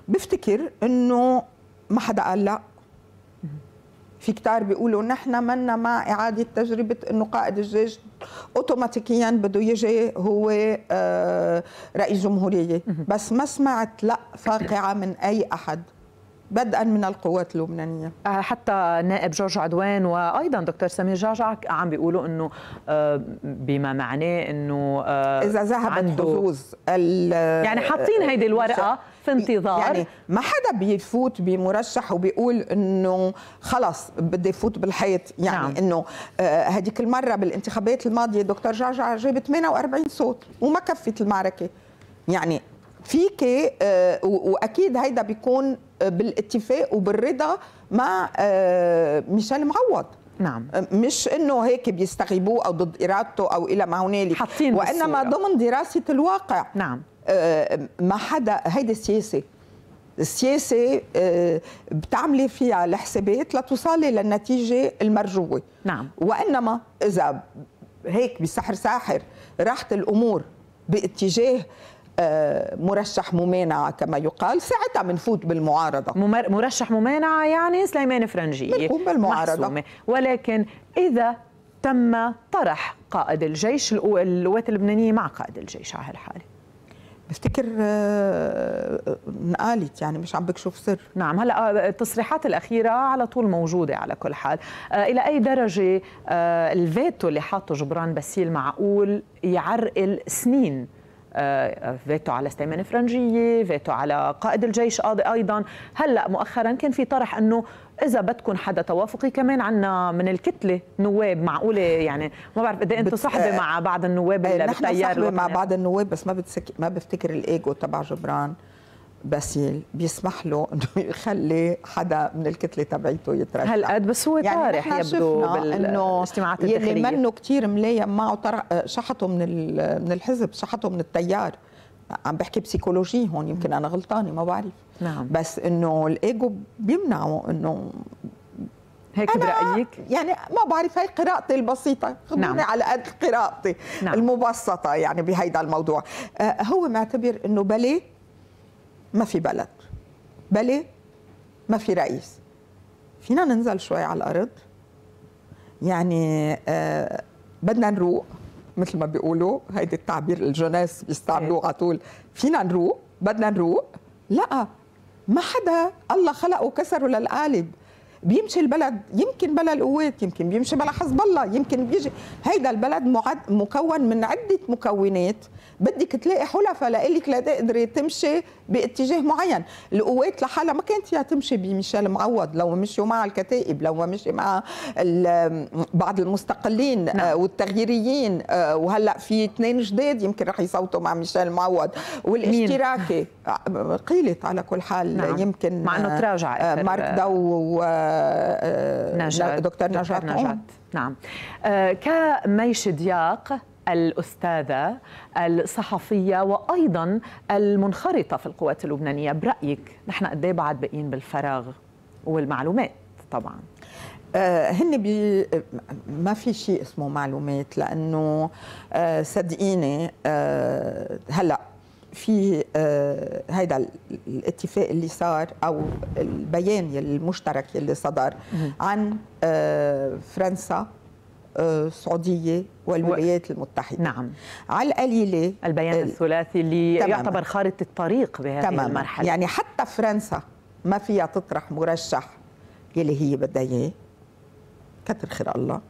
بفتكر انه ما حدا قال لا في كتار بيقولوا نحن منا مع إعادة تجربة إنه قائد الجيش أوتوماتيكيا بده يجي هو رئيس جمهورية، بس ما سمعت لا فاقعة من أي أحد بدءا من القوات اللبنانية. حتى نائب جورج عدوان وأيضا دكتور سمير جعجع عم بيقولوا أنه بما معناه أنه إذا ذهبت حظوظ يعني حاطين هيدي الورقة في انتظار، يعني ما حدا بيفوت بمرشح وبيقول أنه خلص بدي يفوت بالحيط، يعني نعم. أنه هذيك المرة بالانتخابات الماضية دكتور جعجع جاب 48 صوت وما كفت المعركة، يعني فيك واكيد هيدا بيكون بالاتفاق وبالرضا مع ميشيل معوض. نعم، مش انه هيك بيستغيبوه او ضد ارادته او الى ما هنالك، وانما ضمن دراسه الواقع. نعم، ما حدا هيدي السياسه بتعملي فيها الحسابات لتوصلي للنتيجه المرجوه. نعم، وانما اذا هيك بسحر ساحر راحت الامور باتجاه مرشح ممانعة كما يقال، ساعتها بنفوت بالمعارضة. مرشح ممانعة يعني سليمان فرنجية بنقوم بالمعارضة محسومة. ولكن إذا تم طرح قائد الجيش، القوات اللبنانية مع قائد الجيش على هالحالة، بفتكر انقالت، يعني مش عم بكشف سر. نعم، هلا التصريحات الاخيره على طول موجوده. على كل حال، الى اي درجه الفيتو اللي حاطه جبران باسيل معقول يعرقل سنين؟ فيتو على سليمان فرنجية، فيتو على قائد الجيش أيضا. هلأ مؤخرا كان في طرح أنه إذا بدكم حدا توافقي كمان عنا من الكتلة نواب، معقولة يعني ما بعرف قد إيه أنتم صحبة مع بعض النواب اللي بالتيار الوطني؟ مع بعض النواب، بس ما بفتكر الإيجو تبع جبران باسيل بيسمح له انه يخلي حدا من الكتله تبعيته يترشح هالقد، بس هو يعني طارح يبدو بالاجتماعات الداخليه. يلي منه كثير ملايم معه شحطه من الحزب، شحطه من التيار. عم بحكي بسيكولوجي هون، يمكن انا غلطانه ما بعرف. نعم، بس انه الايجو بيمنعه انه هيك برأيك؟ يعني ما بعرف، هاي قراءتي البسيطة، خذوني نعم. على قد قراءتي نعم. المبسطة يعني بهيدا الموضوع. هو معتبر انه بلي ما في بلد، بلي ما في رئيس، فينا ننزل شوي على الأرض، يعني بدنا نروق مثل ما بيقولوا، هيدي التعبير الجناس بيستعملوه على طول، فينا نروق، بدنا نروق. لا، ما حدا الله خلقه كسره للقالب، بيمشي البلد يمكن بلا القوات، يمكن بيمشي بلا حزب الله، يمكن بيجي. هيدا البلد مكون من عدة مكونات، بدك تلاقي حلفاء لإلك لتقدري تمشي باتجاه معين. القوات لحالها ما كانت فيها تمشي بميشيل معوض، لو مشوا مع الكتائب، لو مشي مع بعض المستقلين نعم. والتغييريين، وهلا في اثنين جداد يمكن رح يصوتوا مع ميشيل معوض، والاشتراكي قيلت على كل حال نعم. يمكن مع انه تراجع مارك دو نجات. دكتور نجات. نعم، كمي شدياق الأستاذة الصحفية وأيضا المنخرطة في القوات اللبنانية، برأيك نحن قد ايه بعد باقيين بالفراغ والمعلومات؟ طبعا هن ما في شيء اسمه معلومات، لأنه صدقيني هلأ في هيدا الاتفاق اللي صار او البيان المشترك اللي صدر عن فرنسا السعوديه والولايات المتحده. نعم، على القليله البيان الثلاثي اللي يعتبر خارطه الطريق بهذه المرحله. يعني حتى فرنسا ما فيها تطرح مرشح يلي هي بدها اياه، كتر خير الله.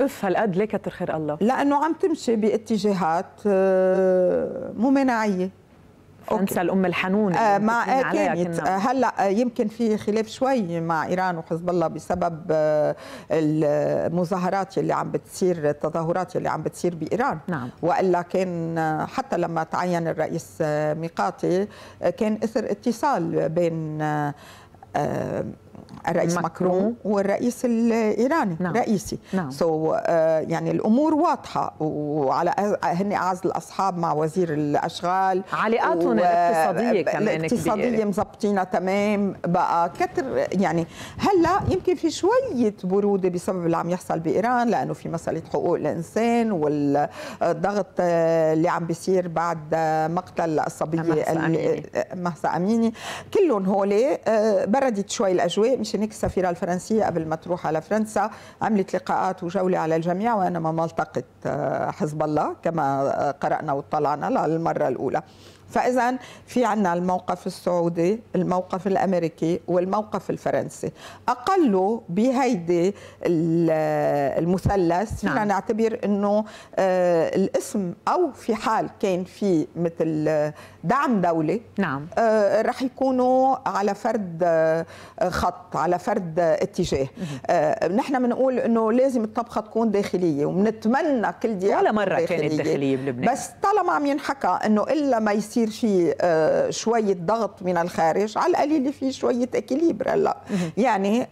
اف هالقد ليه كتر خير الله؟ لانه عم تمشي باتجاهات ممانعيه. فرنسا الام الحنونه مع كانت هلا يمكن في خلاف شوي مع ايران وحزب الله بسبب المظاهرات اللي عم بتصير، التظاهرات اللي عم بتصير بايران. نعم، والا كان حتى لما تعين الرئيس ميقاتي كان اثر اتصال بين الرئيس ماكرون والرئيس الايراني. نعم، رئيسي. نعم، يعني الامور واضحه، وعلى هن اعز الاصحاب مع وزير الاشغال، علاقاتهم الاقتصاديه كمان الاقتصاديه مظبطينها تمام بقى كتر. يعني هلا يمكن في شويه بروده بسبب اللي عم يحصل بايران، لانه في مساله حقوق الانسان والضغط اللي عم بيصير بعد مقتل الصبيه مهسا أميني. كلهم هولي بردت شوي الاجواء، مشان هيك السفيرة الفرنسية قبل ما تروح على فرنسا عملت لقاءات وجولة على الجميع، وأنا ما التقت حزب الله كما قرأنا واطلعنا للمرة الأولى. فإذا في عنا الموقف السعودي، الموقف الأمريكي، والموقف الفرنسي. أقله بهيدي المثلث فينا نعتبر أنه الاسم، أو في حال كان في مثل دعم دولي رح يكونوا على فرد خط، على فرد اتجاه. نحن بنقول أنه لازم الطبخة تكون داخلية، وبنتمنى كل دي ولا مرة كانت داخلية بلبنان، بس طالما عم ينحكى أنه إلا ما يصير في شوية ضغط من الخارج، على القليل في شوية اكيليبر هلا. يعني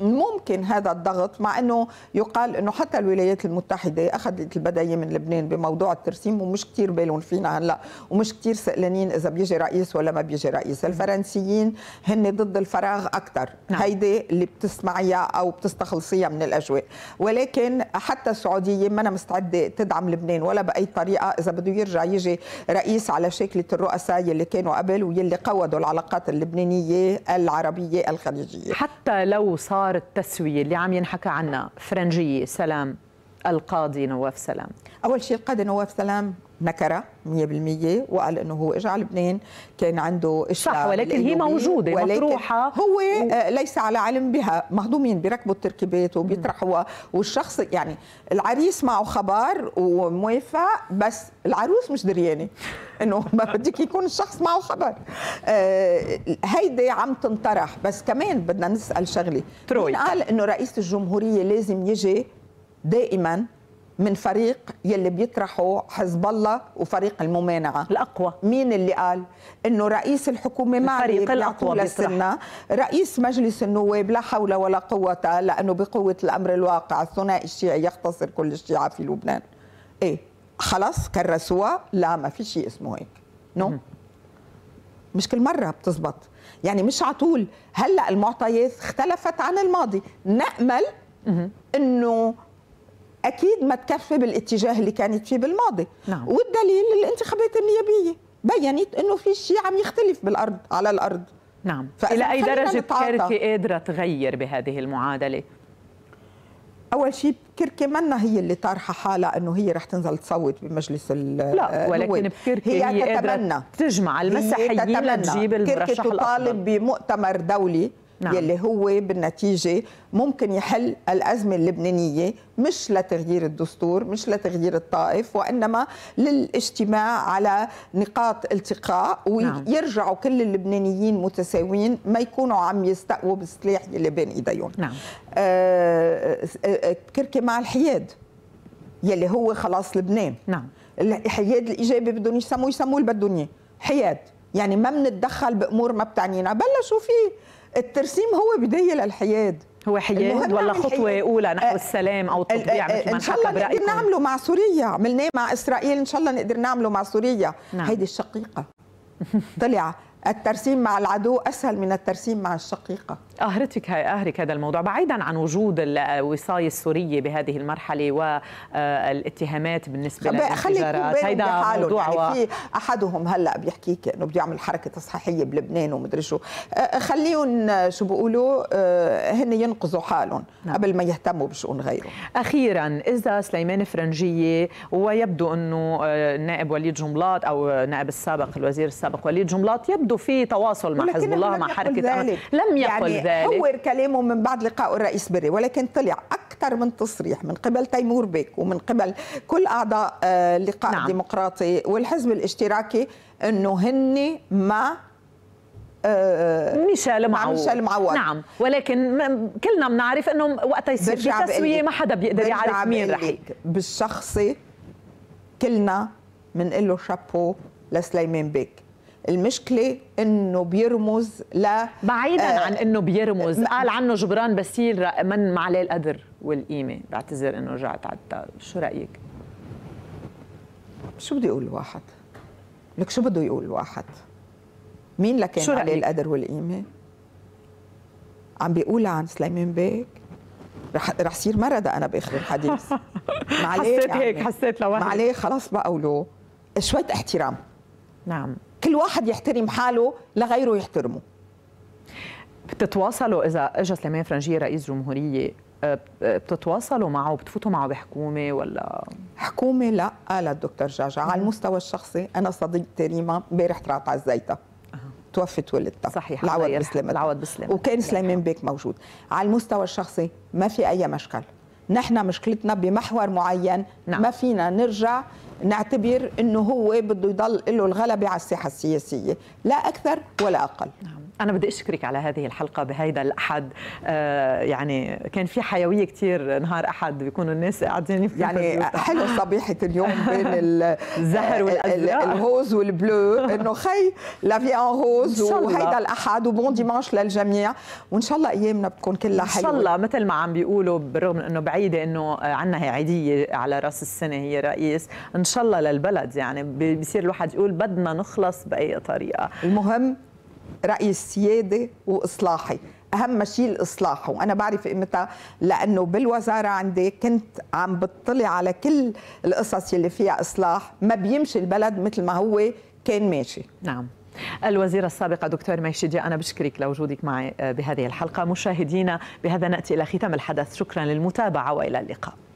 ممكن هذا الضغط، مع انه يقال انه حتى الولايات المتحدة اخذت البداية من لبنان بموضوع الترسيم، ومش كثير بالون فينا هلا، ومش كثير سألانين اذا بيجي رئيس ولا ما بيجي رئيس. الفرنسيين هن ضد الفراغ اكثر، هيدي اللي بتسمعيها او بتستخلصيها من الاجواء. ولكن حتى السعودية ما انا مستعدة تدعم لبنان ولا باي طريقة اذا بده يرجع يجي رئيس على شكلة الرؤساء يلي كانوا قبل ويلي قودوا العلاقات اللبنانية العربية الخليجية. حتى لو صار التسوية اللي عم ينحكى عنها، فرنجية، سلام، القاضي نواف سلام. أول شيء القاضي نواف سلام نكره 100% وقال انه هو اجى على لبنان كان عنده اشراء، صح، ولكن هي موجوده مطروحه، هو ليس على علم بها. مهضومين بيركبوا التركيبات وبيطرحوها، والشخص يعني العريس معه خبر وموافق، بس العروس مش دريانه انه ما بدك يكون الشخص معه خبر. هيدي عم تنطرح. بس كمان بدنا نسال شغله، مين قال انه رئيس الجمهوريه لازم يجي دائما من فريق يلي بيطرحوا حزب الله وفريق الممانعة الأقوى؟ مين اللي قال إنه رئيس الحكومة مع الفريق الأقوى للسنة رئيس مجلس النواب؟ لا حول ولا قوة، لأنه بقوة الأمر الواقع الثنائي الشيعي يختصر كل الشيعة في لبنان. إيه خلاص كرسوها، لا ما في شيء اسمه هيك. نو مش كل مرة بتزبط، يعني مش على طول. هلأ المعطيات اختلفت عن الماضي، نأمل إنه أكيد ما تكفي بالاتجاه اللي كانت فيه بالماضي. والدليل الانتخابات النيابية بيّنت أنه في شيء عم يختلف بالأرض، على الأرض. إلى أي درجة كركي قادرة تغير بهذه المعادلة؟ أول شيء كركي منا هي اللي طارحة حالها أنه هي رح تنزل تصوت بمجلس النواب، لا، ولكن بكركي هي قادرة تجمع المسيحيين لتجيب المرشح الأفضل. تطالب بمؤتمر دولي يلي هو بالنتيجة ممكن يحل الأزمة اللبنانية، مش لتغيير الدستور، مش لتغيير الطائف، وإنما للاجتماع على نقاط التقاء، ويرجعوا كل اللبنانيين متساويين، ما يكونوا عم يستقوا بالسلاح يلي بين إيديهم. كركي مع الحياد يلي هو خلاص لبنان. الحياد الإيجابي بدهم يسموه البدونية حياد، يعني ما بنتدخل بأمور ما بتعنينا. بلشوا فيه الترسيم هو بداية للحياد، هو حياد ولا خطوة أولى نحو السلام أو التطبيع مثل ما نحكى برأيكم؟ إن شاء الله نقدر نعمله مع سوريا، عملناه مع إسرائيل، إن شاء الله نقدر نعمله مع سوريا. هيدي الشقيقة طلع الترسيم مع العدو أسهل من الترسيم مع الشقيقة. أهرك هذا الموضوع، بعيدا عن وجود الوصاية السورية بهذه المرحلة والاتهامات بالنسبة للانفجارات، هذا موضوع يعني في أحدهم هلأ بيحكيك إنه بده يعمل حركة تصحيحية بلبنان ومدري شو. خليهم شو بيقولوا، هن ينقذوا حالهم قبل ما يهتموا بشؤون غيرهم. أخيرا، إذا سليمان فرنجية، ويبدو إنه النائب وليد جنبلاط أو النائب السابق الوزير السابق وليد جنبلاط يبدو في تواصل مع حزب الله، مع حركة أمل، لم يقل ذلك، هو كلامه من بعد لقاء الرئيس بري، ولكن طلع أكثر من تصريح من قبل تيمور بيك ومن قبل كل أعضاء لقاء ديمقراطي والحزب الاشتراكي أنه هن مع ميشيل معوض. ولكن كلنا بنعرف أنه وقت يصير في تسوية ما حدا بيقدر يعرف مين رح يكون. بالشخصي كلنا بنقول له شابو لسليمان بيك. المشكلة انه بيرمز بعيدا عن انه بيرمز، قال عنه جبران باسيل من معليه القدر والقيمة. بعتذر انه رجعت على شو رأيك؟ شو بده يقول الواحد؟ لك شو بده يقول الواحد؟ مين لكان عليه القدر والقيمة؟ عم بيقولها عن سليمان بيك؟ رح صير مرضى انا باخر الحديث. حسيت هيك، حسيت لوحدي معليه خلاص بقى ولو شوية احترام. كل واحد يحترم حاله لغيره يحترمه. بتتواصلوا إذا إجا سليمان فرنجية رئيس جمهورية بتتواصلوا معه وبتفوتوا معه بحكومة ولا؟ حكومة لا، قال الدكتور جعجع. على المستوى الشخصي أنا صديقتي ريما امبارح طلعت على الزيتة، توفت والدتها، صحيح، العوض بسلمة، وكان سليمان بيك موجود. على المستوى الشخصي ما في أي مشكل، نحن مشكلتنا بمحور معين، نعم. ما فينا نرجع نعتبر انه هو بده يضل له الغلبه على الساحه السياسيه، لا اكثر ولا اقل. نعم. انا بدي اشكرك على هذه الحلقه بهيدا الاحد، يعني كان في حيويه كثير نهار احد، بيكونوا الناس قاعدين يعني حلو صبيحه اليوم بين الزهر والازرق الهوز والبلو، انه خي لافي ان هوز، وهيدا الاحد وبون ديمانش للجميع، وان شاء الله ايامنا بتكون كلها حلوه ان شاء الله. مثل ما عم بيقولوا بالرغم من انه بعيده انه عندنا هي عيديه على راس السنه هي رئيس، ان شاء الله للبلد يعني بيصير الواحد يقول بدنا نخلص باي طريقه. المهم رئيس سيادي واصلاحي، اهم شيء الاصلاح، وانا بعرف قيمتها لانه بالوزاره عندي كنت عم بطلع على كل القصص اللي فيها اصلاح، ما بيمشي البلد مثل ما هو كان ماشي. نعم. الوزيرة السابقة دكتور مي شدياق، أنا بشكرك لوجودك معي بهذه الحلقة. مشاهدينا بهذا نأتي إلى ختام الحدث، شكرا للمتابعة وإلى اللقاء.